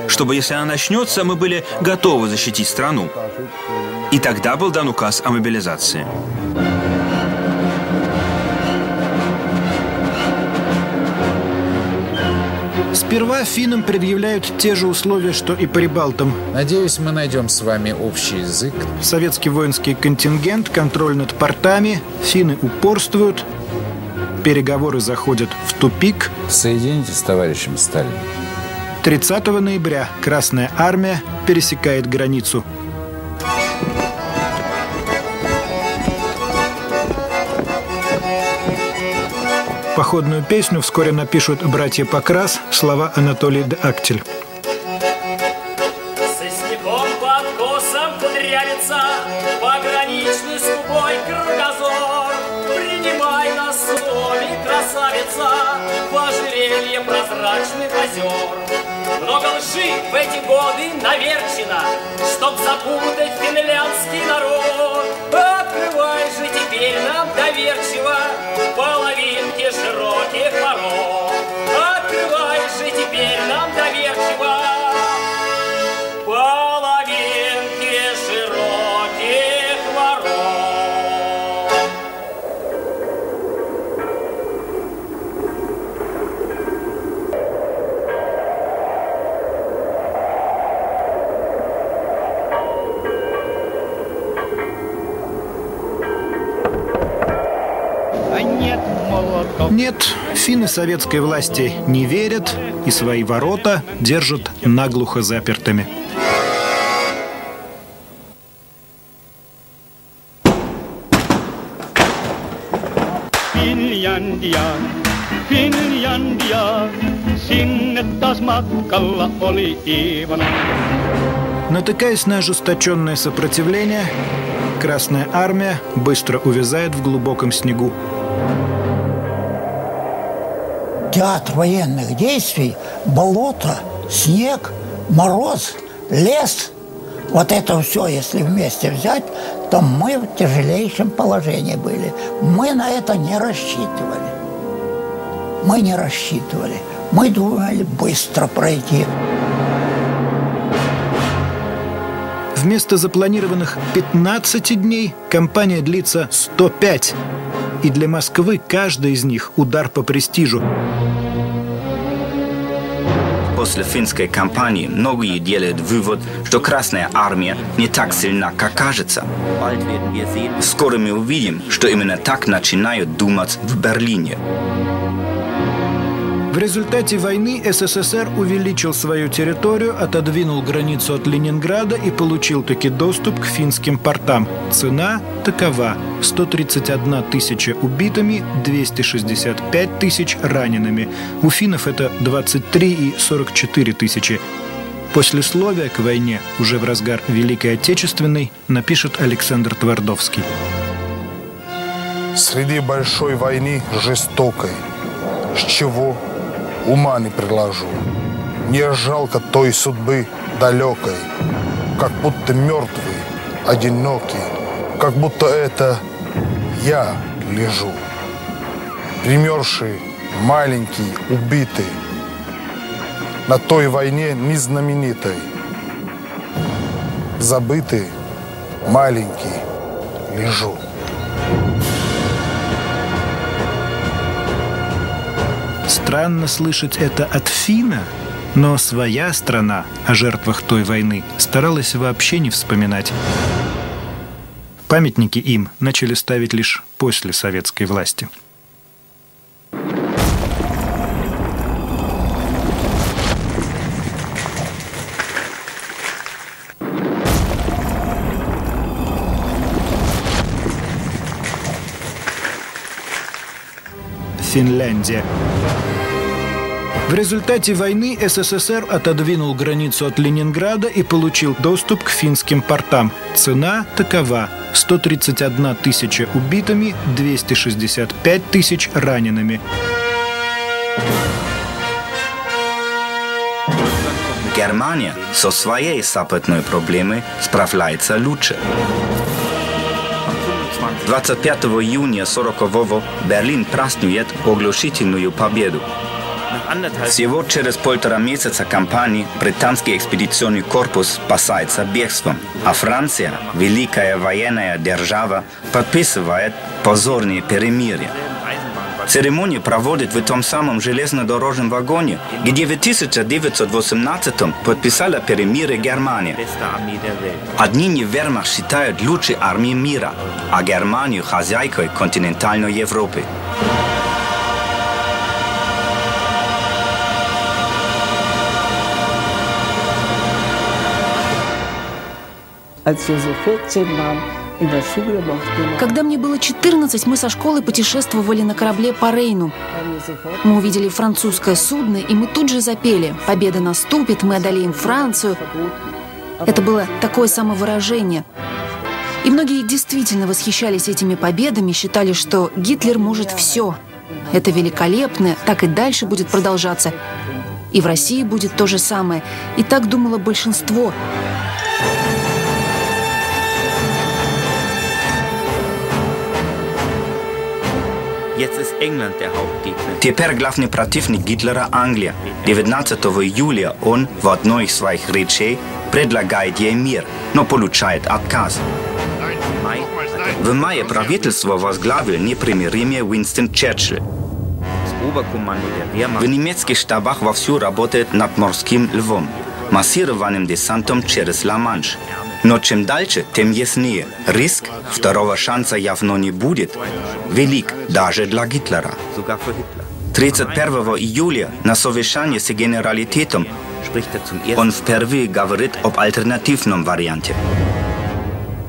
чтобы, если она начнется, мы были готовы защитить страну. И тогда был дан указ о мобилизации. Сперва финнам предъявляют те же условия, что и прибалтам. Надеюсь, мы найдем с вами общий язык. Советский воинский контингент, контроль над портами, финны упорствуют, переговоры заходят в тупик. Соедините с товарищем Сталиным. 30 ноября Красная Армия пересекает границу. Походную песню вскоре напишут братья Покрас, слова Анатолия Д'Актель. Со снегом под косом кудрявится пограничный скупой кругозор. Принимай на слове, красавица, пожерелье прозрачных озер. Много лжи в эти годы наверчено, чтоб запутать финляндский народ. Открывай же теперь нам доверчиво половинки широких ворот. Открывай же теперь нам доверчиво половинки широких ворот. Нет, финны советской власти не верят и свои ворота держат наглухо запертыми. Натыкаясь на ожесточенное сопротивление, Красная Армия быстро увязает в глубоком снегу. Театр военных действий, болото, снег, мороз, лес. Вот это все, если вместе взять, то мы в тяжелейшем положении были. Мы на это не рассчитывали. Мы не рассчитывали. Мы думали быстро пройти. Вместо запланированных 15 дней кампания длится 105. И для Москвы каждый из них – удар по престижу. После финской кампании многие делают вывод, что Красная Армия не так сильна, как кажется. Скоро мы увидим, что именно так начинают думать в Берлине. В результате войны СССР увеличил свою территорию, отодвинул границу от Ленинграда и получил таки доступ к финским портам. Цена такова – 131 тысяча убитыми, 265 тысяч ранеными. У финнов это 23 и 44 тысячи. Послесловие к войне, уже в разгар Великой Отечественной, напишет Александр Твардовский. среди большой войны жестокой, с чего ума не приложу. Не жалко той судьбы далекой, как будто мертвый, одинокий, как будто это я лежу. Примерший, маленький, убитый, на той войне незнаменитой. Забытый, маленький, лежу. Странно слышать это от финна, но своя страна о жертвах той войны старалась вообще не вспоминать. Памятники им начали ставить лишь после советской власти. Финляндия. В результате войны СССР отодвинул границу от Ленинграда и получил доступ к финским портам. Цена такова: 131 тысяча убитыми, 265 тысяч ранеными. Германия со своей западной проблемой справляется лучше. 25 июня 1940-го Берлин празднует оглушительную победу. Всего через полтора месяца кампании британский экспедиционный корпус спасается бегством, а Франция, великая военная держава, подписывает позорные перемирия. Церемонию проводят в том самом железнодорожном вагоне, где в 1918-м подписала перемирие Германия. Отныне вермахт считают лучшей армией мира, а Германию хозяйкой континентальной Европы. Когда мне было 14, мы со школой путешествовали на корабле по Рейну. Мы увидели французское судно, и мы тут же запели: «Победа наступит, мы одолеем Францию». Это было такое самовыражение. И многие действительно восхищались этими победами, считали, что Гитлер может все. Это великолепно, так и дальше будет продолжаться. И в России будет то же самое. И так думало большинство. Теперь главный противник Гитлера – Англия. 19 июля он в одной из своих речей предлагает ей мир, но получает отказ. В мае правительство возглавил непримиримый Уинстон Черчилль. В немецких штабах вовсю работает над морским львом, массированным десантом через Ла-Манш. Но чем дальше, тем яснее. Риск второго шанса явно не будет. Велик даже для Гитлера. 31 июля на совещании с генералитетом он впервые говорит об альтернативном варианте.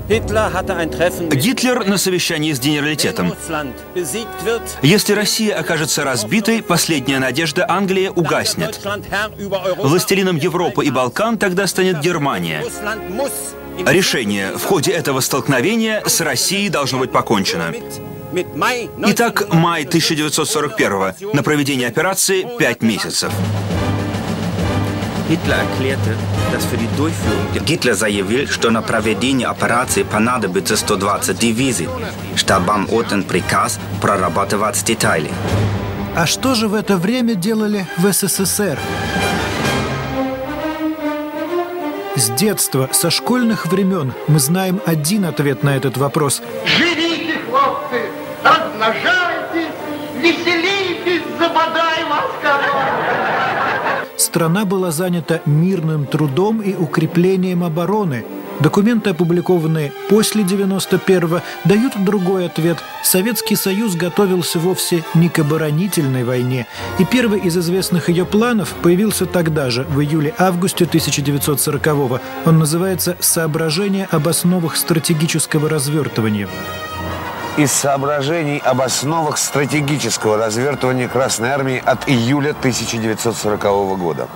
Гитлер на совещании с генералитетом. Если Россия окажется разбитой, последняя надежда Англии угаснет. Властелином Европы и Балкан тогда станет Германия. Решение: в ходе этого столкновения с Россией должно быть покончено. Итак, май 1941-го. На проведение операции 5 месяцев. Гитлер заявил, что на проведение операции понадобится 120 дивизий. Штабам отдан приказ прорабатывать детали. А что же в это время делали в СССР? С детства, со школьных времен мы знаем один ответ на этот вопрос. Живите, хлопцы, размножайтесь, веселитесь, забодай вас корова. Страна была занята мирным трудом и укреплением обороны. Документы, опубликованные после 91-го, дают другой ответ. Советский Союз готовился вовсе не к оборонительной войне. И первый из известных ее планов появился тогда же, в июле-августе 1940-го. Он называется «Соображение об основах стратегического развертывания». Из соображений об основах стратегического развертывания Красной Армии от июля 1940 года.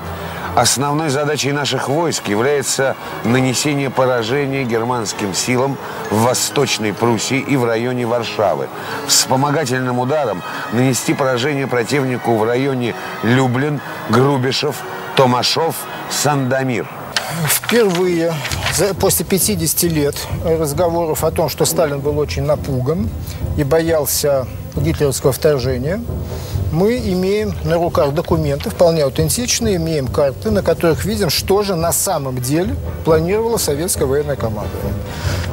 Основной задачей наших войск является нанесение поражения германским силам в Восточной Пруссии и в районе Варшавы. Вспомогательным ударом нанести поражение противнику в районе Люблин, Грубишев, Томашов, Сандомир. Впервые после 50 лет разговоров о том, что Сталин был очень напуган и боялся гитлеровского вторжения, мы имеем на руках документы, вполне аутентичные, имеем карты, на которых видим, что же на самом деле планировало советское военное командование.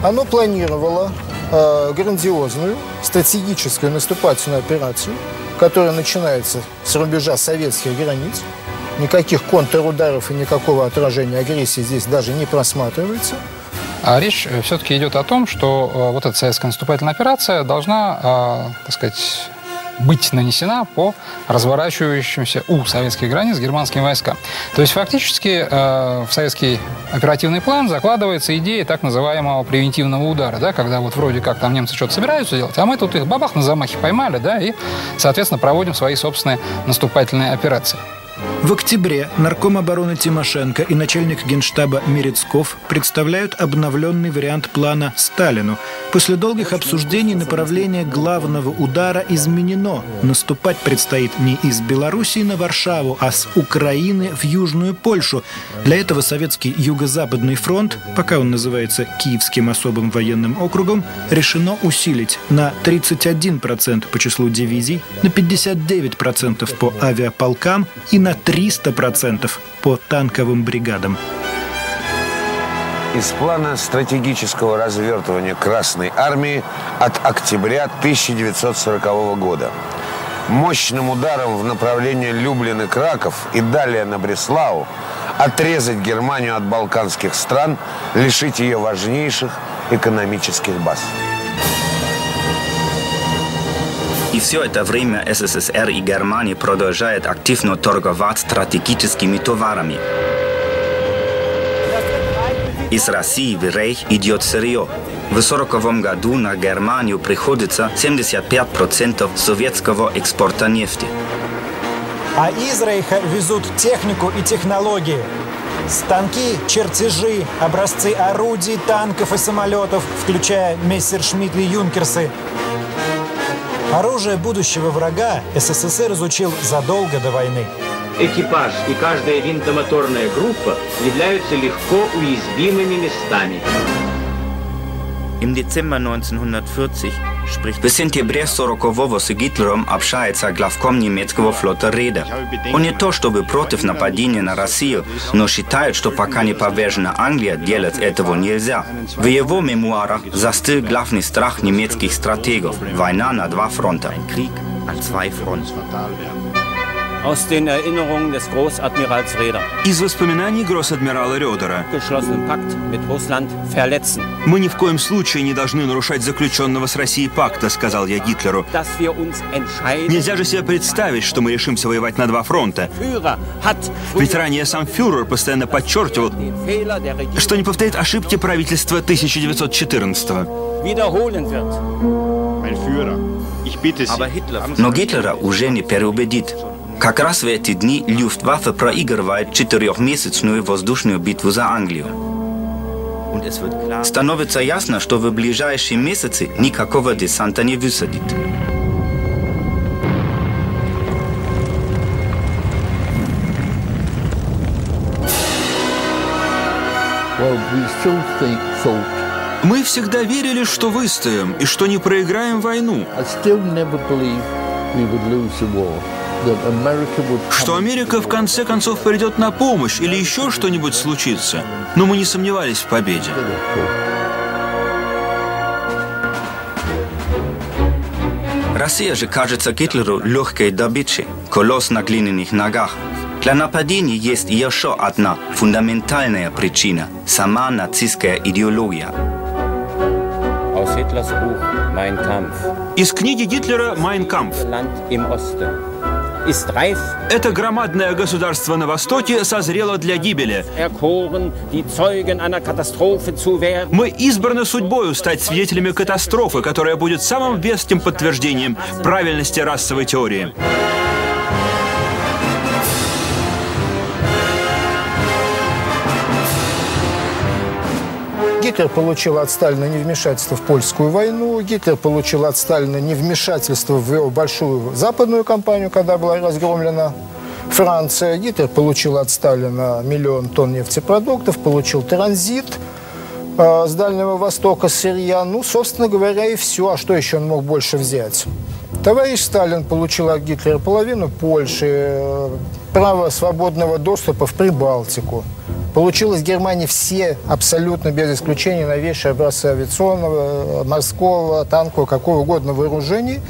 Оно планировало грандиозную стратегическую наступательную операцию, которая начинается с рубежа советских границ. Никаких контрударов и никакого отражения агрессии здесь даже не просматривается. А речь все-таки идет о том, что вот эта советская наступательная операция должна, так сказать, быть нанесена по разворачивающимся у советских границ германским войскам. То есть фактически в советский оперативный план закладывается идея так называемого превентивного удара, да, когда вот вроде как там немцы что-то собираются делать, а мы тут их бабах на замахе поймали, да, и, соответственно, проводим свои собственные наступательные операции. В октябре нарком обороны Тимошенко и начальник генштаба Мерецков представляют обновленный вариант плана Сталину. После долгих обсуждений направление главного удара изменено. Наступать предстоит не из Белоруссии на Варшаву, а с Украины в Южную Польшу. Для этого Советский Юго-Западный фронт, пока он называется Киевским особым военным округом, решено усилить на 31% по числу дивизий, на 59% по авиаполкам и на 300% по танковым бригадам. Из плана стратегического развертывания Красной Армии от октября 1940 года. Мощным ударом в направлении Люблин и Краков и далее на Бреслау отрезать Германию от балканских стран, лишить ее важнейших экономических баз. И все это время СССР и Германия продолжают активно торговать стратегическими товарами. Из России в Рейх идет сырье. В 1940 году на Германию приходится 75% советского экспорта нефти. А из Рейха везут технику и технологии. Станки, чертежи, образцы орудий, танков и самолетов, включая Мессершмитт и Юнкерсы. Оружие будущего врага СССР изучил задолго до войны. Экипаж и каждая винтомоторная группа являются легко уязвимыми местами. В сентябре 1940-го с Гитлером общается главком немецкого флота Редер. Он не то чтобы против нападения на Россию, но считает, что пока не повержена Англия, делать этого нельзя. В его мемуарах застыл главный страх немецких стратегов – война на два фронта. Из воспоминаний гросс-адмирала Редера. «Мы ни в коем случае не должны нарушать заключенного с Россией пакта», сказал я Гитлеру. «Нельзя же себе представить, что мы решимся воевать на два фронта. Ведь ранее сам фюрер постоянно подчеркивал, что не повторит ошибки правительства 1914-го. Но Гитлера уже не переубедит. Как раз в эти дни Люфтваффе проигрывает 4-месячную воздушную битву за Англию. Становится ясно, что в ближайшие месяцы никакого десанта не высадит. Мы всегда верили, что выстоим и что не проиграем войну. Что Америка в конце концов придет на помощь или еще что-нибудь случится. Но мы не сомневались в победе. Россия же кажется Гитлеру легкой добычей, колосс на глиняных ногах. Для нападения есть еще одна фундаментальная причина – сама нацистская идеология. Из книги Гитлера «Mein Kampf». Это громадное государство на Востоке созрело для гибели. Мы избраны судьбою стать свидетелями катастрофы, которая будет самым веским подтверждением правильности расовой теории. Гитлер получил от Сталина невмешательство в польскую войну, Гитлер получил от Сталина невмешательство в его большую западную кампанию, когда была разгромлена Франция, Гитлер получил от Сталина 1 000 000 тонн нефтепродуктов, получил транзит с Дальнего Востока, сырья, ну, собственно говоря, и все. А что еще он мог больше взять? Товарищ Сталин получил от Гитлера половину Польши, право свободного доступа в Прибалтику. Получил из Германии все, абсолютно без исключения, новейшие образцы авиационного, морского, танкового, какого угодно вооружений.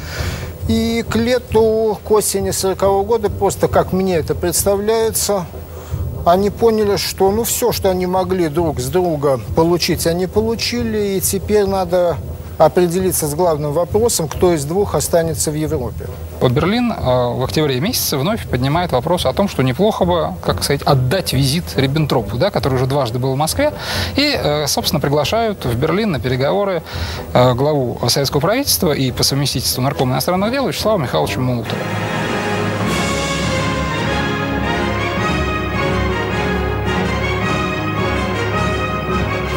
И к лету, к осени 40-го года, просто как мне это представляется, они поняли, что ну все, что они могли друг с друга получить, они получили, и теперь надо определиться с главным вопросом, кто из двух останется в Европе. Вот Берлин в октябре месяце вновь поднимает вопрос о том, что неплохо бы, как сказать, отдать визит Риббентропу, да, который уже дважды был в Москве, и, собственно, приглашают в Берлин на переговоры главу советского правительства и по совместительству наркома иностранных дел Вячеслава Михайловича Молотова.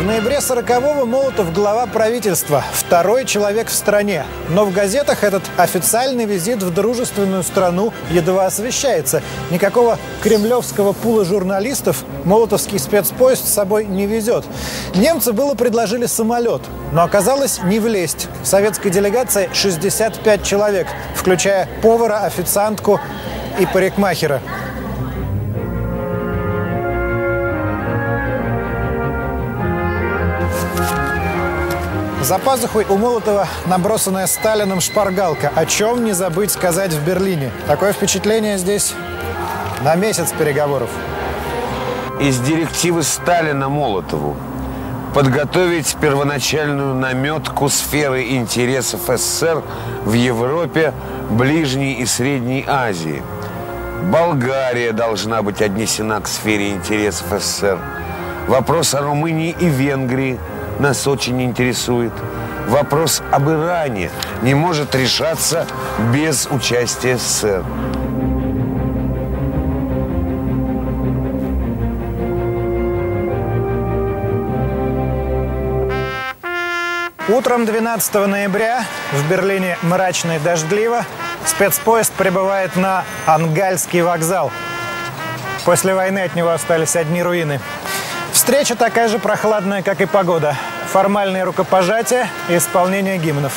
В ноябре 40-го Молотов глава правительства, второй человек в стране. Но в газетах этот официальный визит в дружественную страну едва освещается. Никакого кремлевского пула журналистов молотовский спецпоезд с собой не везет. Немцы было предложили самолет, но оказалось не влезть. В советской делегации 65 человек, включая повара, официантку и парикмахера. За пазухой у Молотова набросанная Сталином шпаргалка. О чем не забыть сказать в Берлине. Такое впечатление здесь на месяц переговоров. Из директивы Сталина Молотову подготовить первоначальную наметку сферы интересов СССР в Европе, Ближней и Средней Азии. Болгария должна быть отнесена к сфере интересов СССР. Вопрос о Румынии и Венгрии нас очень интересует. Вопрос об Иране не может решаться без участия СССР. Утром 12 ноября в Берлине мрачно и дождливо. Спецпоезд прибывает на Ангальский вокзал. После войны от него остались одни руины. Встреча такая же прохладная, как и погода. Формальные рукопожатия и исполнение гимнов.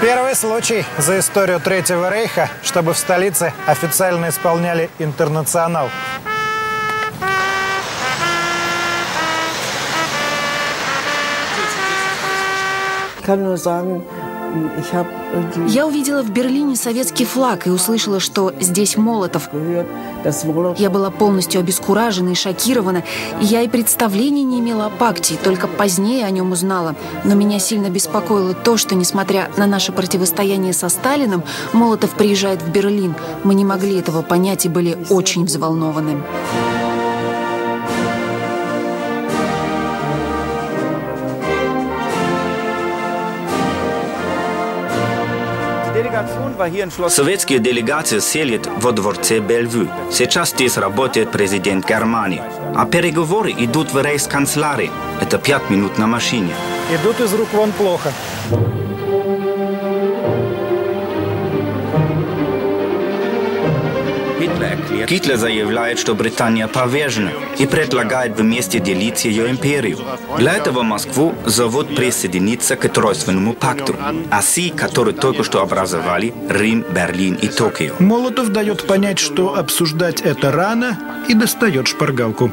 Первый случай за историю Третьего рейха, чтобы в столице официально исполняли «Интернационал». Я увидела в Берлине советский флаг и услышала, что здесь Молотов. Я была полностью обескуражена и шокирована. Я и представления не имела о пакте, только позднее о нем узнала. Но меня сильно беспокоило то, что, несмотря на наше противостояние со Сталиным, Молотов приезжает в Берлин. Мы не могли этого понять и были очень взволнованы. Советские делегации селят во дворце Бельвю. Сейчас здесь работает президент Германии. А переговоры идут в рейхсканцлярии. Это 5 минут на машине. Идут из рук вон плохо. Гитлер заявляет, что Британия повержена и предлагает вместе делить ее империю. Для этого Москву зовут присоединиться к Тройственному пакту, оси, которые только что образовали Рим, Берлин и Токио. Молотов дает понять, что обсуждать это рано, и достает шпаргалку.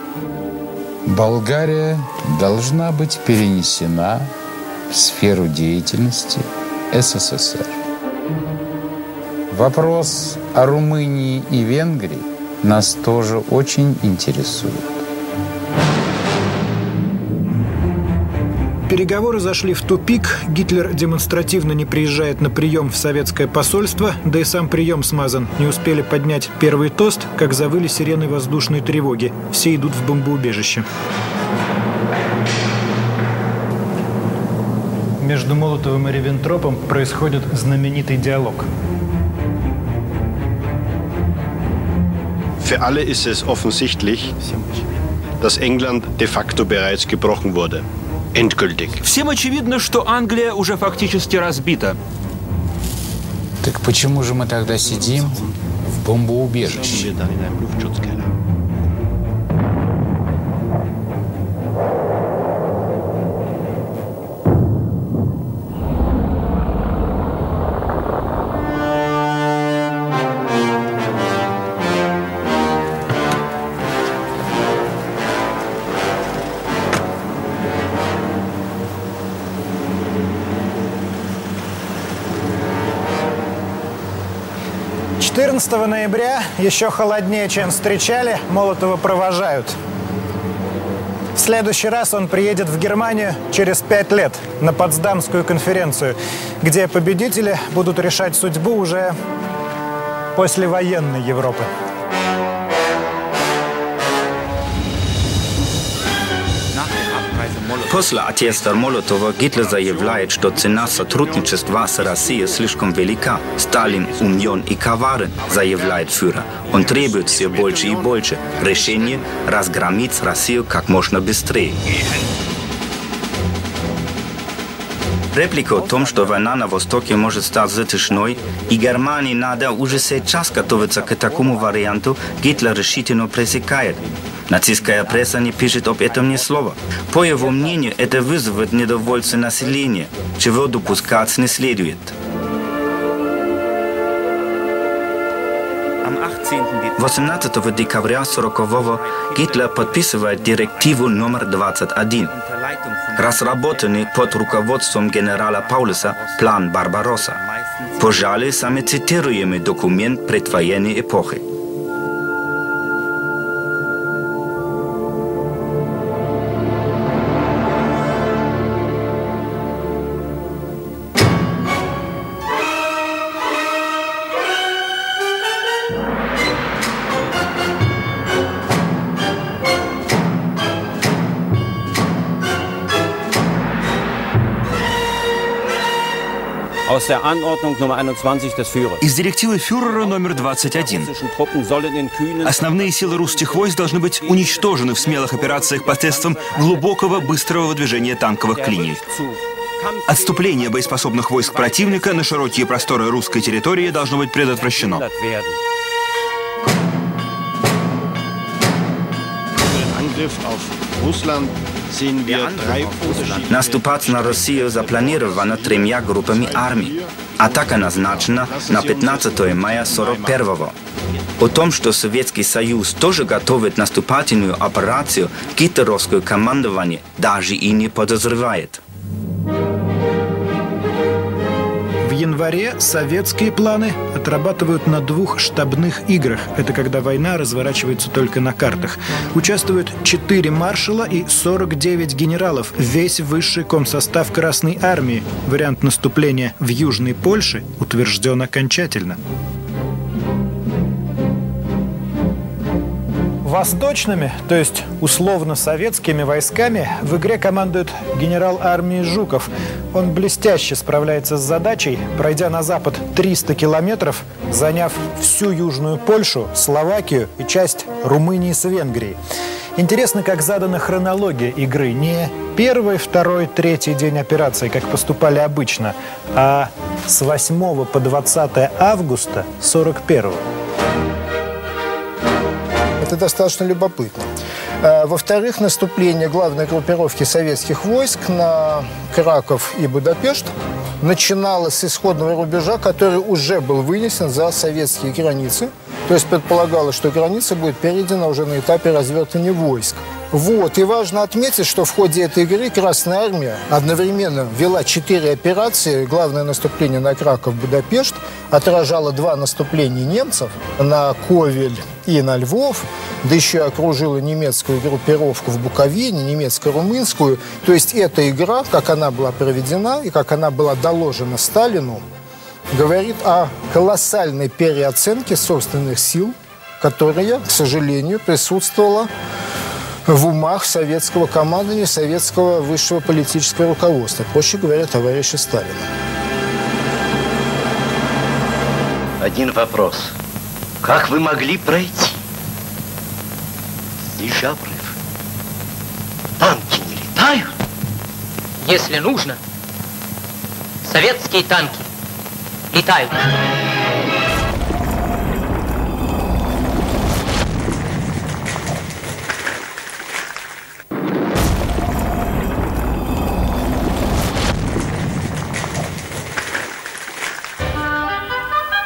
Болгария должна быть перенесена в сферу деятельности СССР. Вопрос о Румынии и Венгрии нас тоже очень интересует. Переговоры зашли в тупик. Гитлер демонстративно не приезжает на прием в советское посольство, да и сам прием смазан. Не успели поднять первый тост, как завыли сирены воздушной тревоги. Все идут в бомбоубежище. Между Молотовым и Риббентропом происходит знаменитый диалог. Für alle ist es offensichtlich, dass England de facto bereits gebrochen wurde. Endgültig. Всем очевидно, что Англия уже фактически разбита. Так почему же мы тогда сидим в бомбоубежище? Ноября, еще холоднее, чем встречали, Молотова провожают. В следующий раз он приедет в Германию через 5 лет на Потсдамскую конференцию, где победители будут решать судьбу уже послевоенной Европы. После отъезда Молотова Гитлер заявляет, что цена сотрудничества с Россией слишком велика. Сталин умен и коварен, заявляет фюрер. Он требует все больше и больше решения разгромить Россию как можно быстрее. Реплика о том, что война на Востоке может стать затяжной, и Германии надо уже сейчас готовиться к такому варианту, Гитлер решительно пресекает. Нацистская пресса не пишет об этом ни слова. По его мнению, это вызовет недовольство населения, чего допускать не следует. В 18 декабря 1940-го Гитлер подписывает директиву номер 21, разработанный под руководством генерала Паулюса план Барбаросса. Пожалуй, самый цитируемый документ предвоенной эпохи. Из директивы фюрера номер 21. Основные силы русских войск должны быть уничтожены в смелых операциях посредством глубокого быстрого выдвижения танковых клиний. Отступление боеспособных войск противника на широкие просторы русской территории должно быть предотвращено. Наступать на Россию запланировано 3 группами армий. Атака назначена на 15 мая 1941-го. О том, что Советский Союз тоже готовит наступательную операцию, гитлеровское командование даже и не подозревает. В январе советские планы отрабатывают на 2 штабных играх. Это когда война разворачивается только на картах. Участвуют 4 маршала и 49 генералов. Весь высший комсостав Красной Армии. Вариант наступления в Южной Польше утвержден окончательно. Восточными, то есть условно советскими войсками в игре командует генерал армии Жуков. Он блестяще справляется с задачей, пройдя на запад 300 километров, заняв всю Южную Польшу, Словакию и часть Румынии с Венгрией. Интересно, как задана хронология игры. Не первый, второй, третий день операции, как поступали обычно, а с 8 по 20 августа 1941-го. Это достаточно любопытно. Во-вторых, наступление главной группировки советских войск на Краков и Будапешт начиналось с исходного рубежа, который уже был вынесен за советские границы. То есть предполагалось, что граница будет перейдена уже на этапе развертывания войск. Вот. И важно отметить, что в ходе этой игры Красная Армия одновременно вела 4 операции. Главное наступление на Краков-Будапешт отражало 2 наступления немцев на Ковель и на Львов, да еще окружила немецкую группировку в Буковине, немецко-румынскую. То есть эта игра, как она была проведена и как она была доложена Сталину, говорит о колоссальной переоценке собственных сил, которая, к сожалению, присутствовала в умах советского командования, советского высшего политического руководства, проще говоря, товарища Сталина. Один вопрос. Как вы могли пройти? Если еще обрыв, танки не летают? Если нужно, советские танки летают.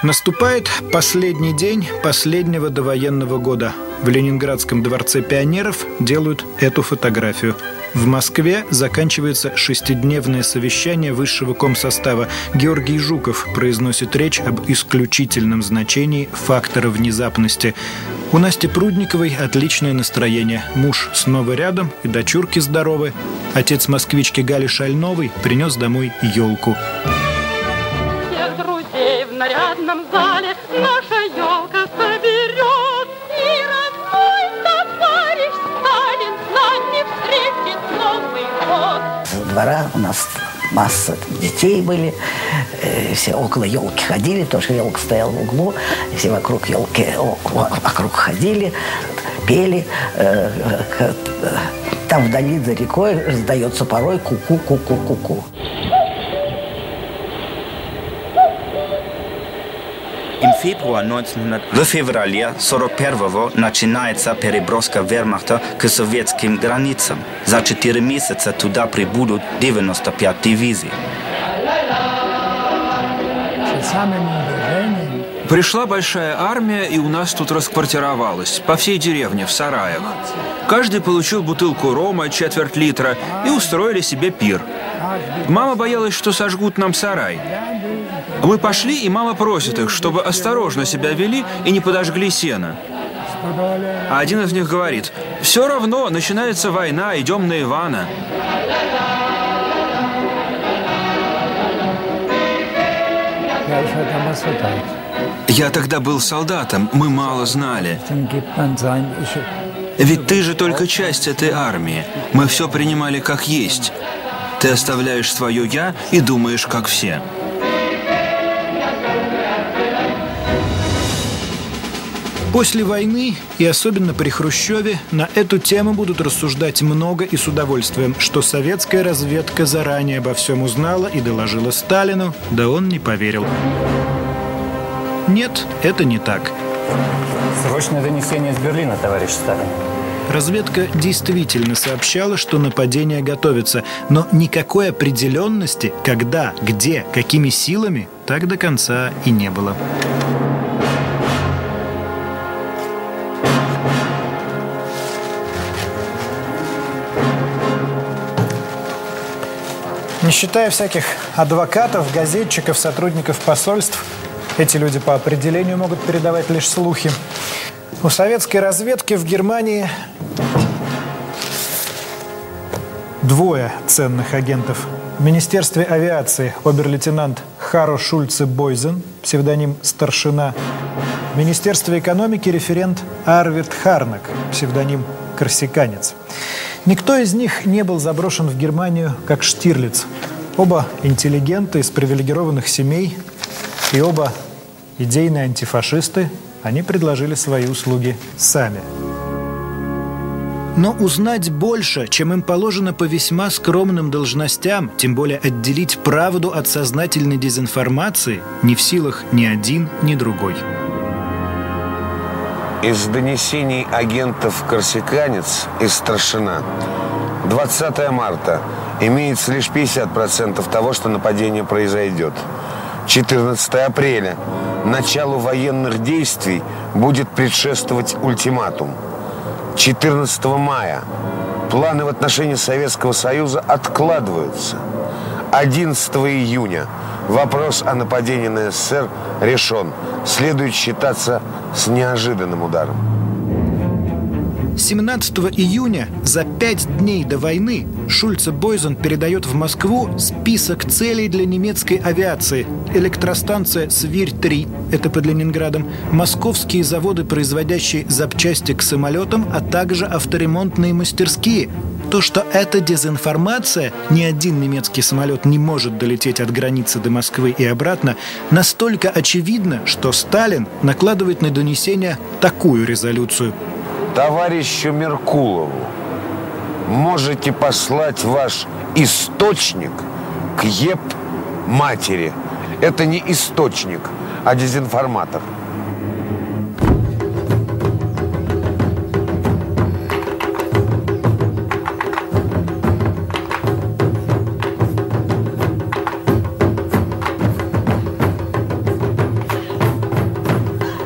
Наступает последний день последнего довоенного года. В Ленинградском дворце пионеров делают эту фотографию. В Москве заканчивается шестидневное совещание высшего комсостава. Георгий Жуков произносит речь об исключительном значении фактора внезапности. У Насти Прудниковой отличное настроение. Муж снова рядом, и дочурки здоровы. Отец москвички Гали Шальновой принес домой елку. В нарядном зале наша елка соберет, и родной товарищ Сталин с нами встретит Новый год. Со двора у нас масса детей были, все около елки ходили, потому что елка стояла в углу, все вокруг елки, вокруг ходили, пели. Там вдали за рекой раздается порой ку-ку-ку-ку-ку-ку. В феврале 1941-го начинается переброска вермахта к советским границам. За 4 месяца туда прибудут 95 дивизий. Пришла большая армия, и у нас тут расквартировалась, по всей деревне, в сараях. Каждый получил бутылку рома, 1/4 литра, и устроили себе пир. Мама боялась, что сожгут нам сарай. Мы пошли, и мама просит их, чтобы осторожно себя вели и не подожгли сено. А один из них говорит: «Все равно, начинается война, идем на Ивана». Я тогда был солдатом, мы мало знали. Ведь ты же только часть этой армии. Мы все принимали как есть. Ты оставляешь свое «я» и думаешь, как все. После войны, и особенно при Хрущеве, на эту тему будут рассуждать много и с удовольствием, что советская разведка заранее обо всем узнала и доложила Сталину, да он не поверил. Нет, это не так. Срочное донесение из Берлина, товарищ Сталин. Разведка действительно сообщала, что нападение готовится, но никакой определенности, когда, где, какими силами, так до конца и не было. Не считая всяких адвокатов, газетчиков, сотрудников посольств, эти люди по определению могут передавать лишь слухи. У советской разведки в Германии двое ценных агентов. В Министерстве авиации обер-лейтенант Харо Шульце-Бойзен, псевдоним «Старшина». В Министерстве экономики референт Арвид Харнак, псевдоним «Корсиканец». Никто из них не был заброшен в Германию как Штирлиц. Оба интеллигенты из привилегированных семей и оба идейные антифашисты, они предложили свои услуги сами. Но узнать больше, чем им положено по весьма скромным должностям, тем более отделить правду от сознательной дезинформации, не в силах ни один, ни другой. Из донесений агентов «Корсиканец» и «Старшина». 20 марта. Имеется лишь 50% того, что нападение произойдет. 14 апреля. Началу военных действий будет предшествовать ультиматум. 14 мая. Планы в отношении Советского Союза откладываются. 11 июня. Вопрос о нападении на СССР решен. Следует считаться с неожиданным ударом. 17 июня, за 5 дней до войны, Шульце-Бойзен передает в Москву список целей для немецкой авиации. Электростанция «Свирь-3» – это под Ленинградом, московские заводы, производящие запчасти к самолетам, а также авторемонтные мастерские. То, что это дезинформация, ни один немецкий самолет не может долететь от границы до Москвы и обратно, настолько очевидно, что Сталин накладывает на донесение такую резолюцию. товарищу Меркулову. Можете послать ваш источник к еб-матери. Это не источник, а дезинформатор.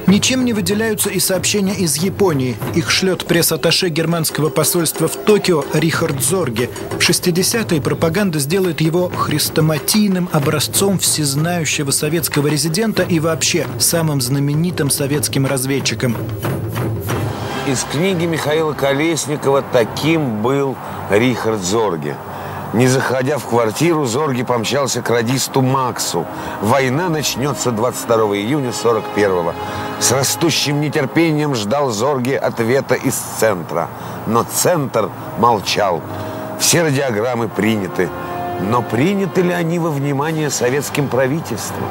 Ничем не выделяются и сообщения из Японии. Их шлет пресс-атташе германского посольства в Токио Рихард Зорге. В 60-е пропаганда сделает его хрестоматийным образцом всезнающего советского резидента и вообще самым знаменитым советским разведчиком. Из книги Михаила Колесникова таким был Рихард Зорге. Не заходя в квартиру, Зорге помчался к радисту Максу. Война начнется 22 июня 41-го. С растущим нетерпением ждал Зорге ответа из центра. Но центр молчал. Все радиограммы приняты. Но приняты ли они во внимание советским правительством?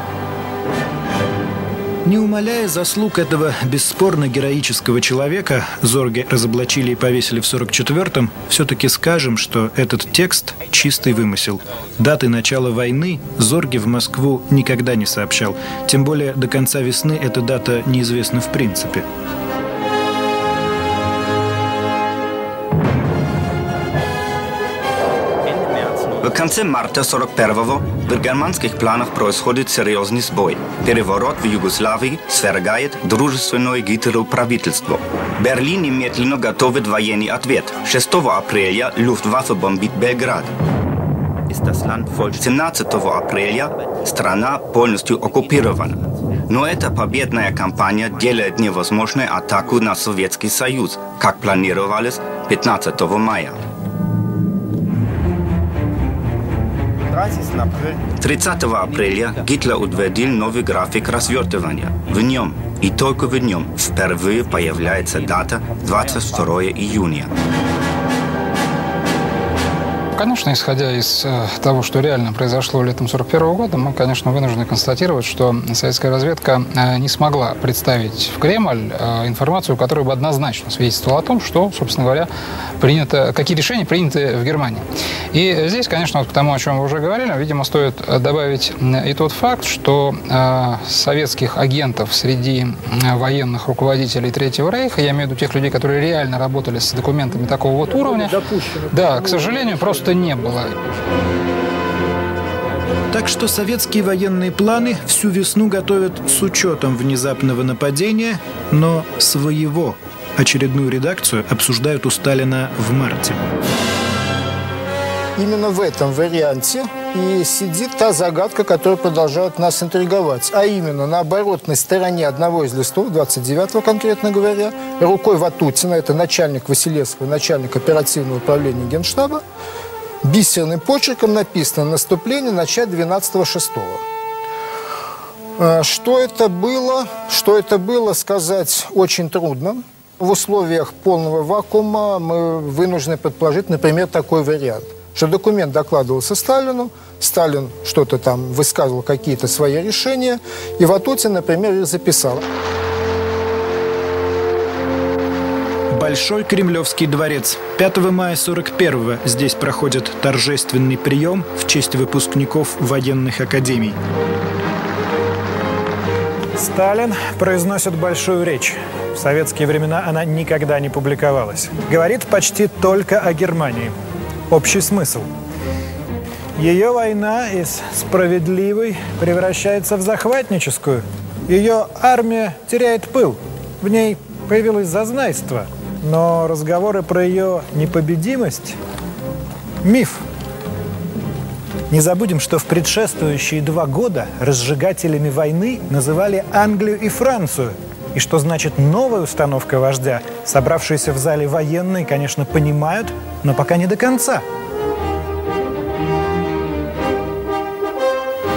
Не умаляя заслуг этого бесспорно героического человека, Зорге разоблачили и повесили в 44-м, все-таки скажем, что этот текст – чистый вымысел. Даты начала войны Зорге в Москву никогда не сообщал. Тем более до конца весны эта дата неизвестна в принципе. В конце марта 41-го в германских планах происходит серьезный сбой. Переворот в Югославии свергает дружественное Гитлеру правительство. Берлин немедленно готовит военный ответ. 6 апреля Люфтваффе бомбит Белград. 17 апреля страна полностью оккупирована. Но эта победная кампания делает невозможной атаку на Советский Союз, как планировалось 15 мая. 30 апреля Гитлер утвердил новый график развертывания. В нем, и только в нем, впервые появляется дата 22 июня. Конечно, исходя из того, что реально произошло летом 41-го года, мы, конечно, вынуждены констатировать, что советская разведка не смогла представить в Кремль информацию, которая бы однозначно свидетельствовала о том, что, собственно говоря, принято, какие решения приняты в Германии. И здесь, конечно, вот к тому, о чем вы уже говорили, видимо, стоит добавить и тот факт, что советских агентов среди военных руководителей Третьего рейха, я имею в виду тех людей, которые реально работали с документами такого вот уровня, да, к сожалению, просто не было. Так что советские военные планы всю весну готовят с учетом внезапного нападения, но своего. Очередную редакцию обсуждают у Сталина в марте. Именно в этом варианте и сидит та загадка, которая продолжает нас интриговать. А именно, на оборотной стороне одного из листов, 29-го конкретно говоря, рукой Ватутина, это начальник Василевского, начальник оперативного управления Генштаба, бисерным почерком написано «Наступление начать 12-6». Что это было, сказать очень трудно. В условиях полного вакуума мы вынуждены предположить, например, такой вариант, что документ докладывался Сталину, Сталин что-то там высказывал, какие-то свои решения, и Ватутин, например, их записал. Большой Кремлевский дворец. 5 мая 41-го здесь проходит торжественный прием в честь выпускников военных академий. Сталин произносит большую речь. В советские времена она никогда не публиковалась. Говорит почти только о Германии. Общий смысл. Ее война из справедливой превращается в захватническую. Ее армия теряет пыл. В ней появилось зазнайство. Но разговоры про ее непобедимость – миф. Не забудем, что в предшествующие 2 года разжигателями войны называли Англию и Францию. И что значит новая установка вождя, собравшиеся в зале военные, конечно, понимают, но пока не до конца.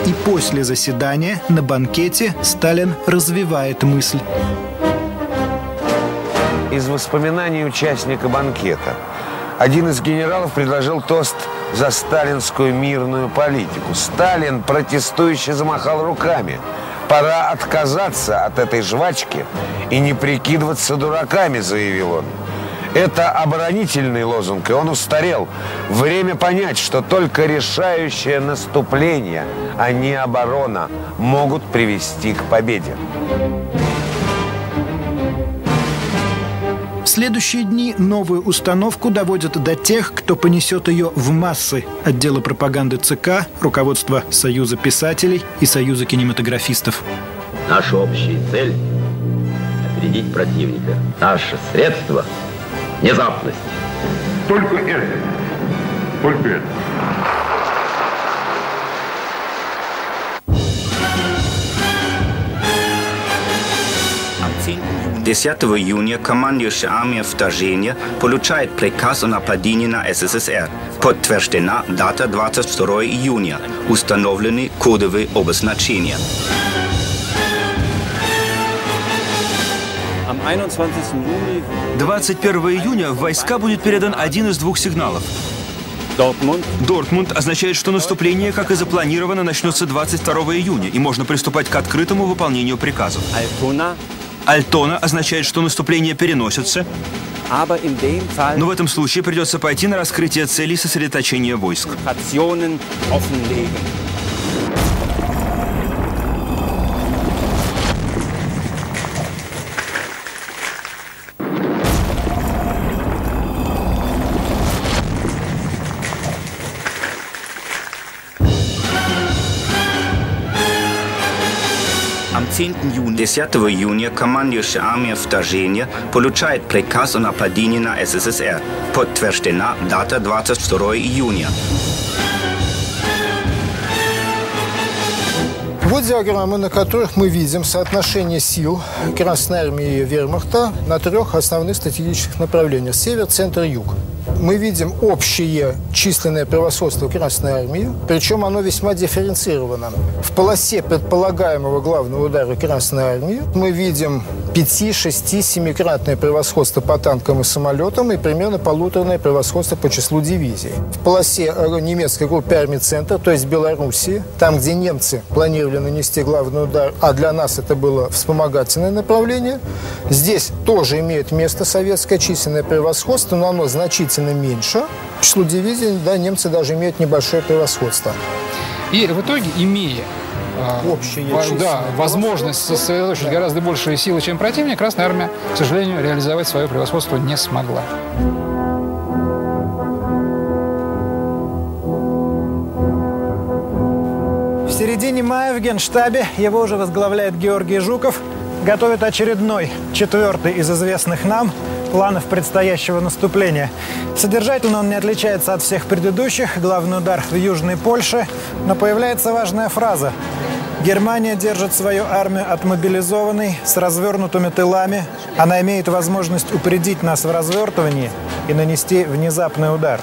И после заседания на банкете Сталин развивает мысль. Из воспоминаний участника банкета. Один из генералов предложил тост за сталинскую мирную политику. Сталин протестующе замахал руками. «Пора отказаться от этой жвачки и не прикидываться дураками», — заявил он. Это оборонительный лозунг, и он устарел. Время понять, что только решающее наступление, а не оборона, могут привести к победе. В следующие дни новую установку доводят до тех, кто понесет ее в массы. Отдела пропаганды ЦК, руководство Союза писателей и Союза кинематографистов. Наша общая цель – опередить противника. Наше средство – внезапность. Только это. Только это. Оценка. 10 июня командующая армия вторжения получает приказ о нападении на СССР. Подтверждена дата 22 июня. Установлены кодовые обозначения. Am 21 июня в войска будет передан один из двух сигналов. Дортмунд означает, что наступление, как и запланировано, начнется 22 июня, и можно приступать к открытому выполнению приказов. Альтона означает, что наступление переносится, но в этом случае придется пойти на раскрытие целей сосредоточения войск. Am 10. Июня командующая армия вторжения получает приказ о нападении на СССР. Подтверждена дата 22 июня. Вот диаграммы, на которых мы видим соотношение сил Красной армии и Вермахта на трех основных стратегических направлениях – север, центр, юг. Мы видим общее численное превосходство Красной армии, причем оно весьма дифференцировано. В полосе предполагаемого главного удара Красной армии мы видим 5-, 6-, 7-кратное превосходство по танкам и самолетам и примерно полуторное превосходство по числу дивизий. В полосе немецкой группы армий «Центр», то есть Белоруссии, там, где немцы планировали нанести главный удар, а для нас это было вспомогательное направление, здесь тоже имеет место советское численное превосходство, но оно значительно меньше. По числу дивизий, да, немцы даже имеют небольшое превосходство. И в итоге, имея возможность сосредоточить гораздо большие силы, чем противник, Красная армия, к сожалению, реализовать свое превосходство не смогла. В середине мая в Генштабе, его уже возглавляет Георгий Жуков, готовят очередной, четвертый из известных нам планов предстоящего наступления. Содержательно он не отличается от всех предыдущих. Главный удар в Южной Польше. Но появляется важная фраза. Германия держит свою армию отмобилизованной, с развернутыми тылами. Она имеет возможность упредить нас в развертывании и нанести внезапный удар.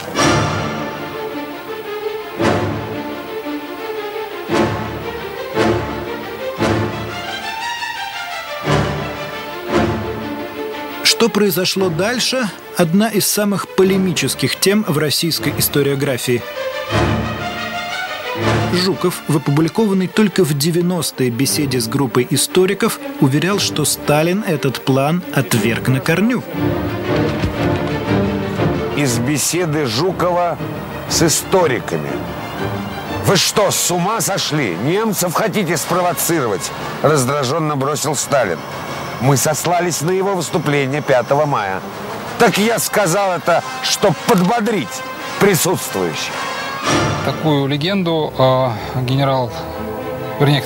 Что произошло дальше – одна из самых полемических тем в российской историографии. Жуков, в опубликованной только в 90-е беседе с группой историков, уверял, что Сталин этот план отверг на корню. Из беседы Жукова с историками. «Вы что, с ума сошли? Немцев хотите спровоцировать?» – раздраженно бросил Сталин. Мы сослались на его выступление 5 мая. Так я сказал это, чтобы подбодрить присутствующих. Такую легенду к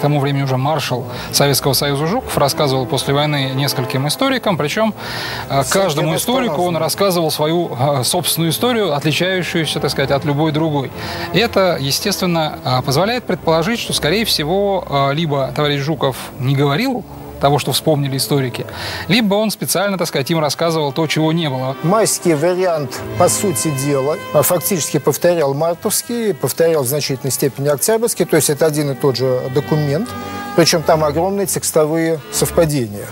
тому времени уже маршал Советского Союза Жуков рассказывал после войны нескольким историкам, причем каждому историку он рассказывал свою собственную историю, отличающуюся, так сказать, от любой другой. И это, естественно, позволяет предположить, что, скорее всего, либо товарищ Жуков не говорил того, что вспомнили историки, либо он специально, так сказать, им рассказывал то, чего не было. Майский вариант, по сути дела, фактически повторял мартовский, повторял в значительной степени октябрьский, то есть это один и тот же документ, причем там огромные текстовые совпадения.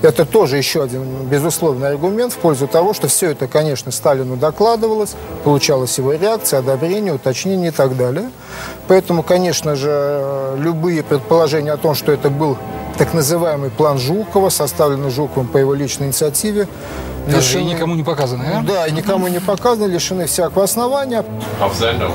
Это тоже еще один безусловный аргумент в пользу того, что все это, конечно, Сталину докладывалось, получалась его реакция, одобрение, уточнение и так далее. Поэтому, конечно же, любые предположения о том, что это был так называемый план Жукова, составленный Жуковым по его личной инициативе, лишены... И никому не показаны, а? Да, и никому не показаны, лишены всякого основания. Офсайдов.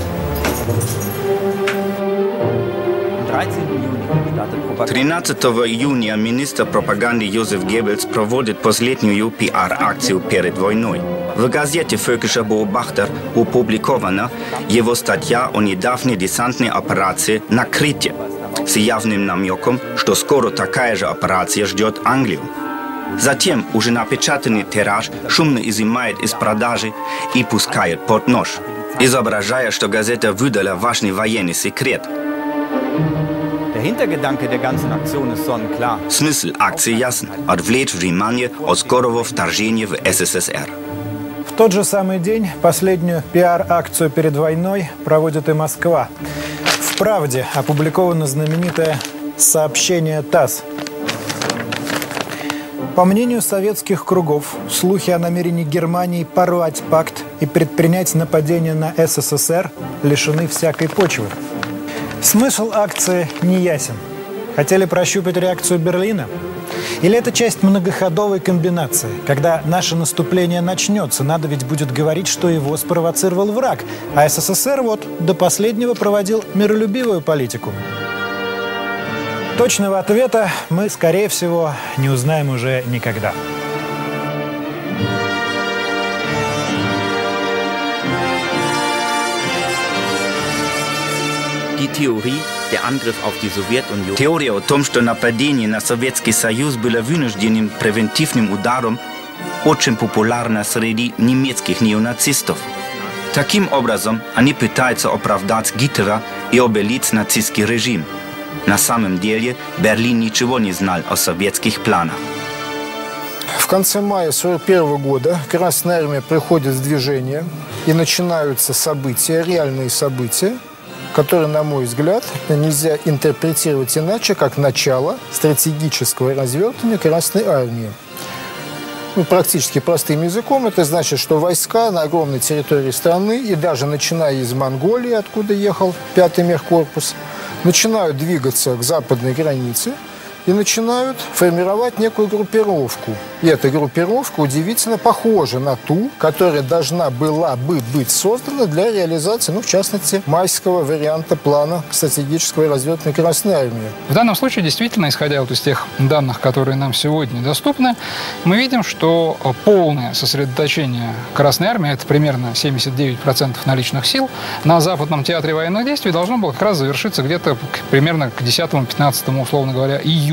13 июня министр пропаганды Йозеф Геббельс проводит последнюю пиар-акцию перед войной. В газете «Фокке-Вульф» «Beobachter» опубликована его статья о недавней десантной операции на Крите с явным намеком, что скоро такая же операция ждет Англию. Затем уже напечатанный тираж шумно изымает из продажи и пускает под нож, изображая, что газета выдала важный военный секрет. Смысл акции ясен – отвлечь внимание от скорого вторжения в СССР. В тот же самый день последнюю пиар-акцию перед войной проводит и Москва. В «Правде» опубликовано знаменитое сообщение ТАСС. По мнению советских кругов, слухи о намерении Германии порвать пакт и предпринять нападение на СССР лишены всякой почвы. Смысл акции неясен. Хотели прощупать реакцию Берлина? Или это часть многоходовой комбинации? Когда наше наступление начнется, надо ведь будет говорить, что его спровоцировал враг, а СССР вот до последнего проводил миролюбивую политику. Точного ответа мы, скорее всего, не узнаем уже никогда. Теория о том, что нападение на Советский Союз было вынужденным превентивным ударом, очень популярна среди немецких неонацистов. Таким образом, они пытаются оправдать Гитлера и обелить нацистский режим. На самом деле, Берлин ничего не знал о советских планах. В конце мая 1941 года Красная Армия приходит в движение, и начинаются события, реальные события, которые, на мой взгляд, нельзя интерпретировать иначе, как начало стратегического развертывания Красной Армии. Ну, практически простым языком это значит, что войска на огромной территории страны, и даже начиная из Монголии, откуда ехал 5-й мехкорпус, начинают двигаться к западной границе и начинают формировать некую группировку. И эта группировка удивительно похожа на ту, которая должна была бы быть создана для реализации, ну, в частности, майского варианта плана стратегического развития Красной Армии. В данном случае, действительно, исходя вот из тех данных, которые нам сегодня доступны, мы видим, что полное сосредоточение Красной Армии, это примерно 79% наличных сил, на Западном театре военных действий должно было как раз завершиться где-то примерно к 10-15, условно говоря, июля.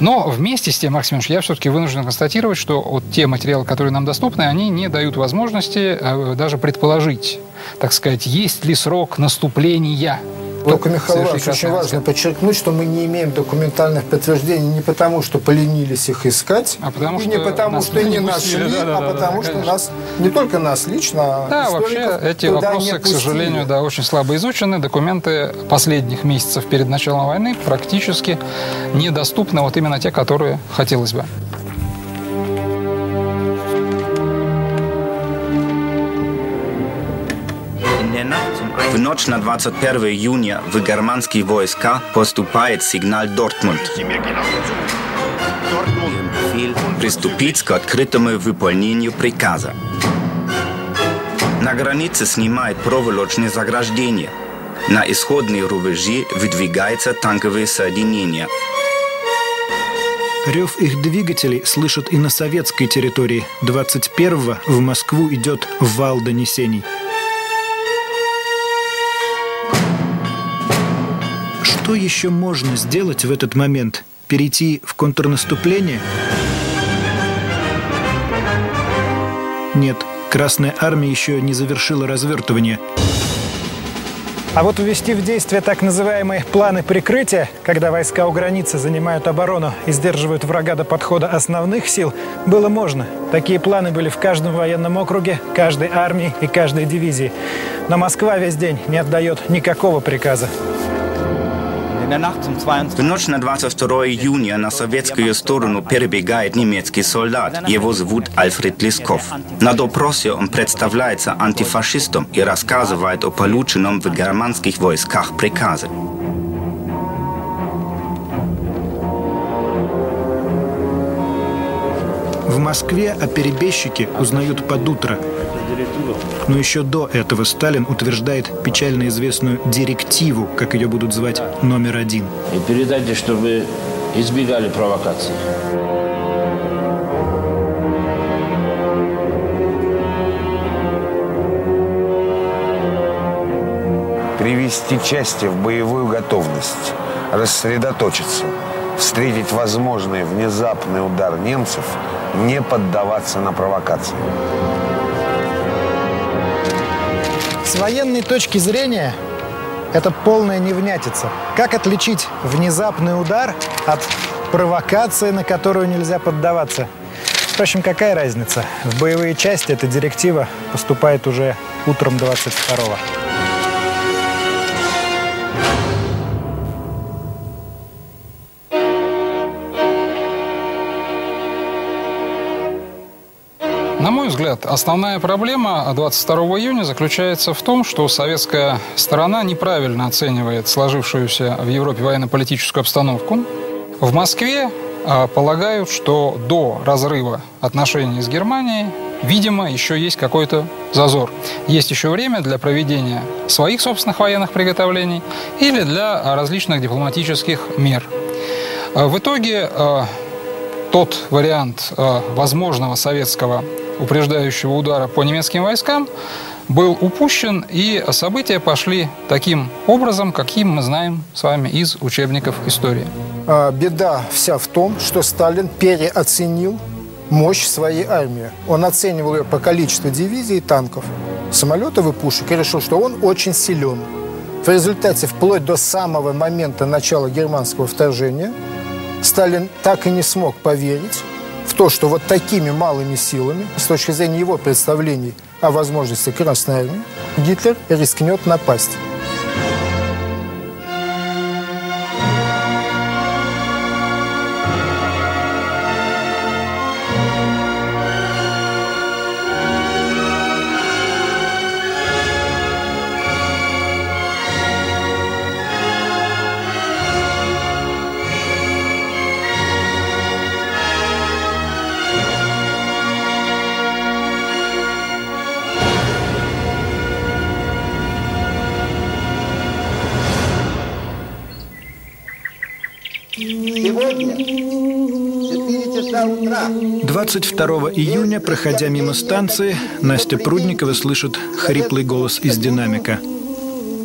Но вместе с тем, Максим Ильич, я все-таки вынужден констатировать, что вот те материалы, которые нам доступны, они не дают возможности даже предположить, так сказать, есть ли срок наступления. Только, Михаил Иванович, очень важно подчеркнуть, что мы не имеем документальных подтверждений не потому, что поленились их искать, а потому, и не потому, что не нашли, а потому, что нас, не только нас лично, да, вообще эти вопросы, к сожалению, да, очень слабо изучены. Документы последних месяцев перед началом войны практически недоступны, вот именно те, которые хотелось бы. В ночь на 21 июня в германские войска поступает сигнал «Дортмунд». Приступить к открытому выполнению приказа. На границе снимает проволочные заграждения. На исходные рубежи выдвигаются танковые соединения. Рев их двигателей слышат и на советской территории. 21-го в Москву идет вал донесений. Что еще можно сделать в этот момент? Перейти в контрнаступление? Нет, Красная Армия еще не завершила развертывание. А вот ввести в действие так называемые планы прикрытия, когда войска у границы занимают оборону и сдерживают врага до подхода основных сил, было можно. Такие планы были в каждом военном округе, каждой армии и каждой дивизии. Но Москва весь день не отдает никакого приказа. В ночь на 22 июня на советскую сторону перебегает немецкий солдат. Его зовут Альфред Лесков. На допросе он представляется антифашистом и рассказывает о полученном в германских войсках приказе. В В Москве о перебежчике узнают под утро. Но еще до этого Сталин утверждает печально известную директиву, как ее будут звать, №1. И передайте, чтобы избегали провокаций. Привести части в боевую готовность, рассредоточиться, встретить возможный внезапный удар немцев, не поддаваться на провокации. С военной точки зрения это полная невнятица. Как отличить внезапный удар от провокации, на которую нельзя поддаваться? Впрочем, какая разница? В боевые части эта директива поступает уже утром 22-го. На мой взгляд, основная проблема 22 июня заключается в том, что советская сторона неправильно оценивает сложившуюся в Европе военно-политическую обстановку. В Москве полагают, что до разрыва отношений с Германией, видимо, еще есть какой-то зазор. Есть еще время для проведения своих собственных военных приготовлений или для различных дипломатических мер. В итоге тот вариант возможного советского упреждающего удара по немецким войскам был упущен, и события пошли таким образом, каким мы знаем с вами из учебников истории. Беда вся в том, что Сталин переоценил мощь своей армии. Он оценивал ее по количеству дивизий, танков, самолетов и пушек и решил, что он очень силен. В результате, вплоть до самого момента начала германского вторжения, Сталин так и не смог поверить в то, что вот такими малыми силами, с точки зрения его представлений о возможности Красной Армии, Гитлер рискнет напасть. Сегодня, 4 часа утра. 22 июня, проходя мимо станции, Настя Прудникова слышит хриплый голос из динамика.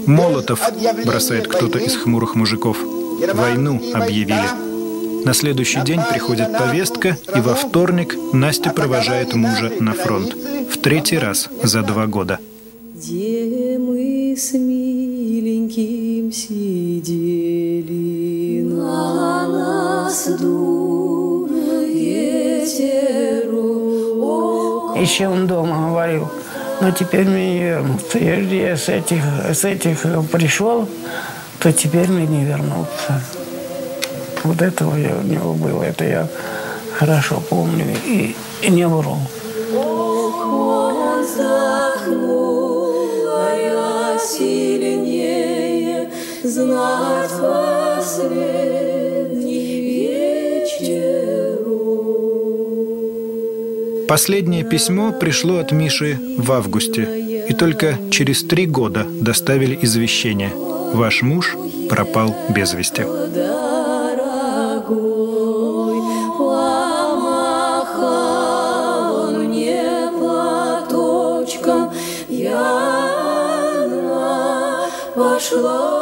«Молотов», — бросает кто-то из хмурых мужиков, — «войну объявили». На следующий день приходит повестка, и во вторник Настя провожает мужа на фронт. В 3-й раз за 2 года. Где мы с миленьким сидели, на нас дул ветерок. Еще он дома говорил, но теперь мне, я с этих пришел, то теперь мне не вернулся. Вот этого я, у него было, это я хорошо помню и не вру. Сильнее знать последний вечеру. Последнее письмо пришло от Миши в августе. И только через 3 года доставили извещение. Ваш муж пропал без вести. Hello.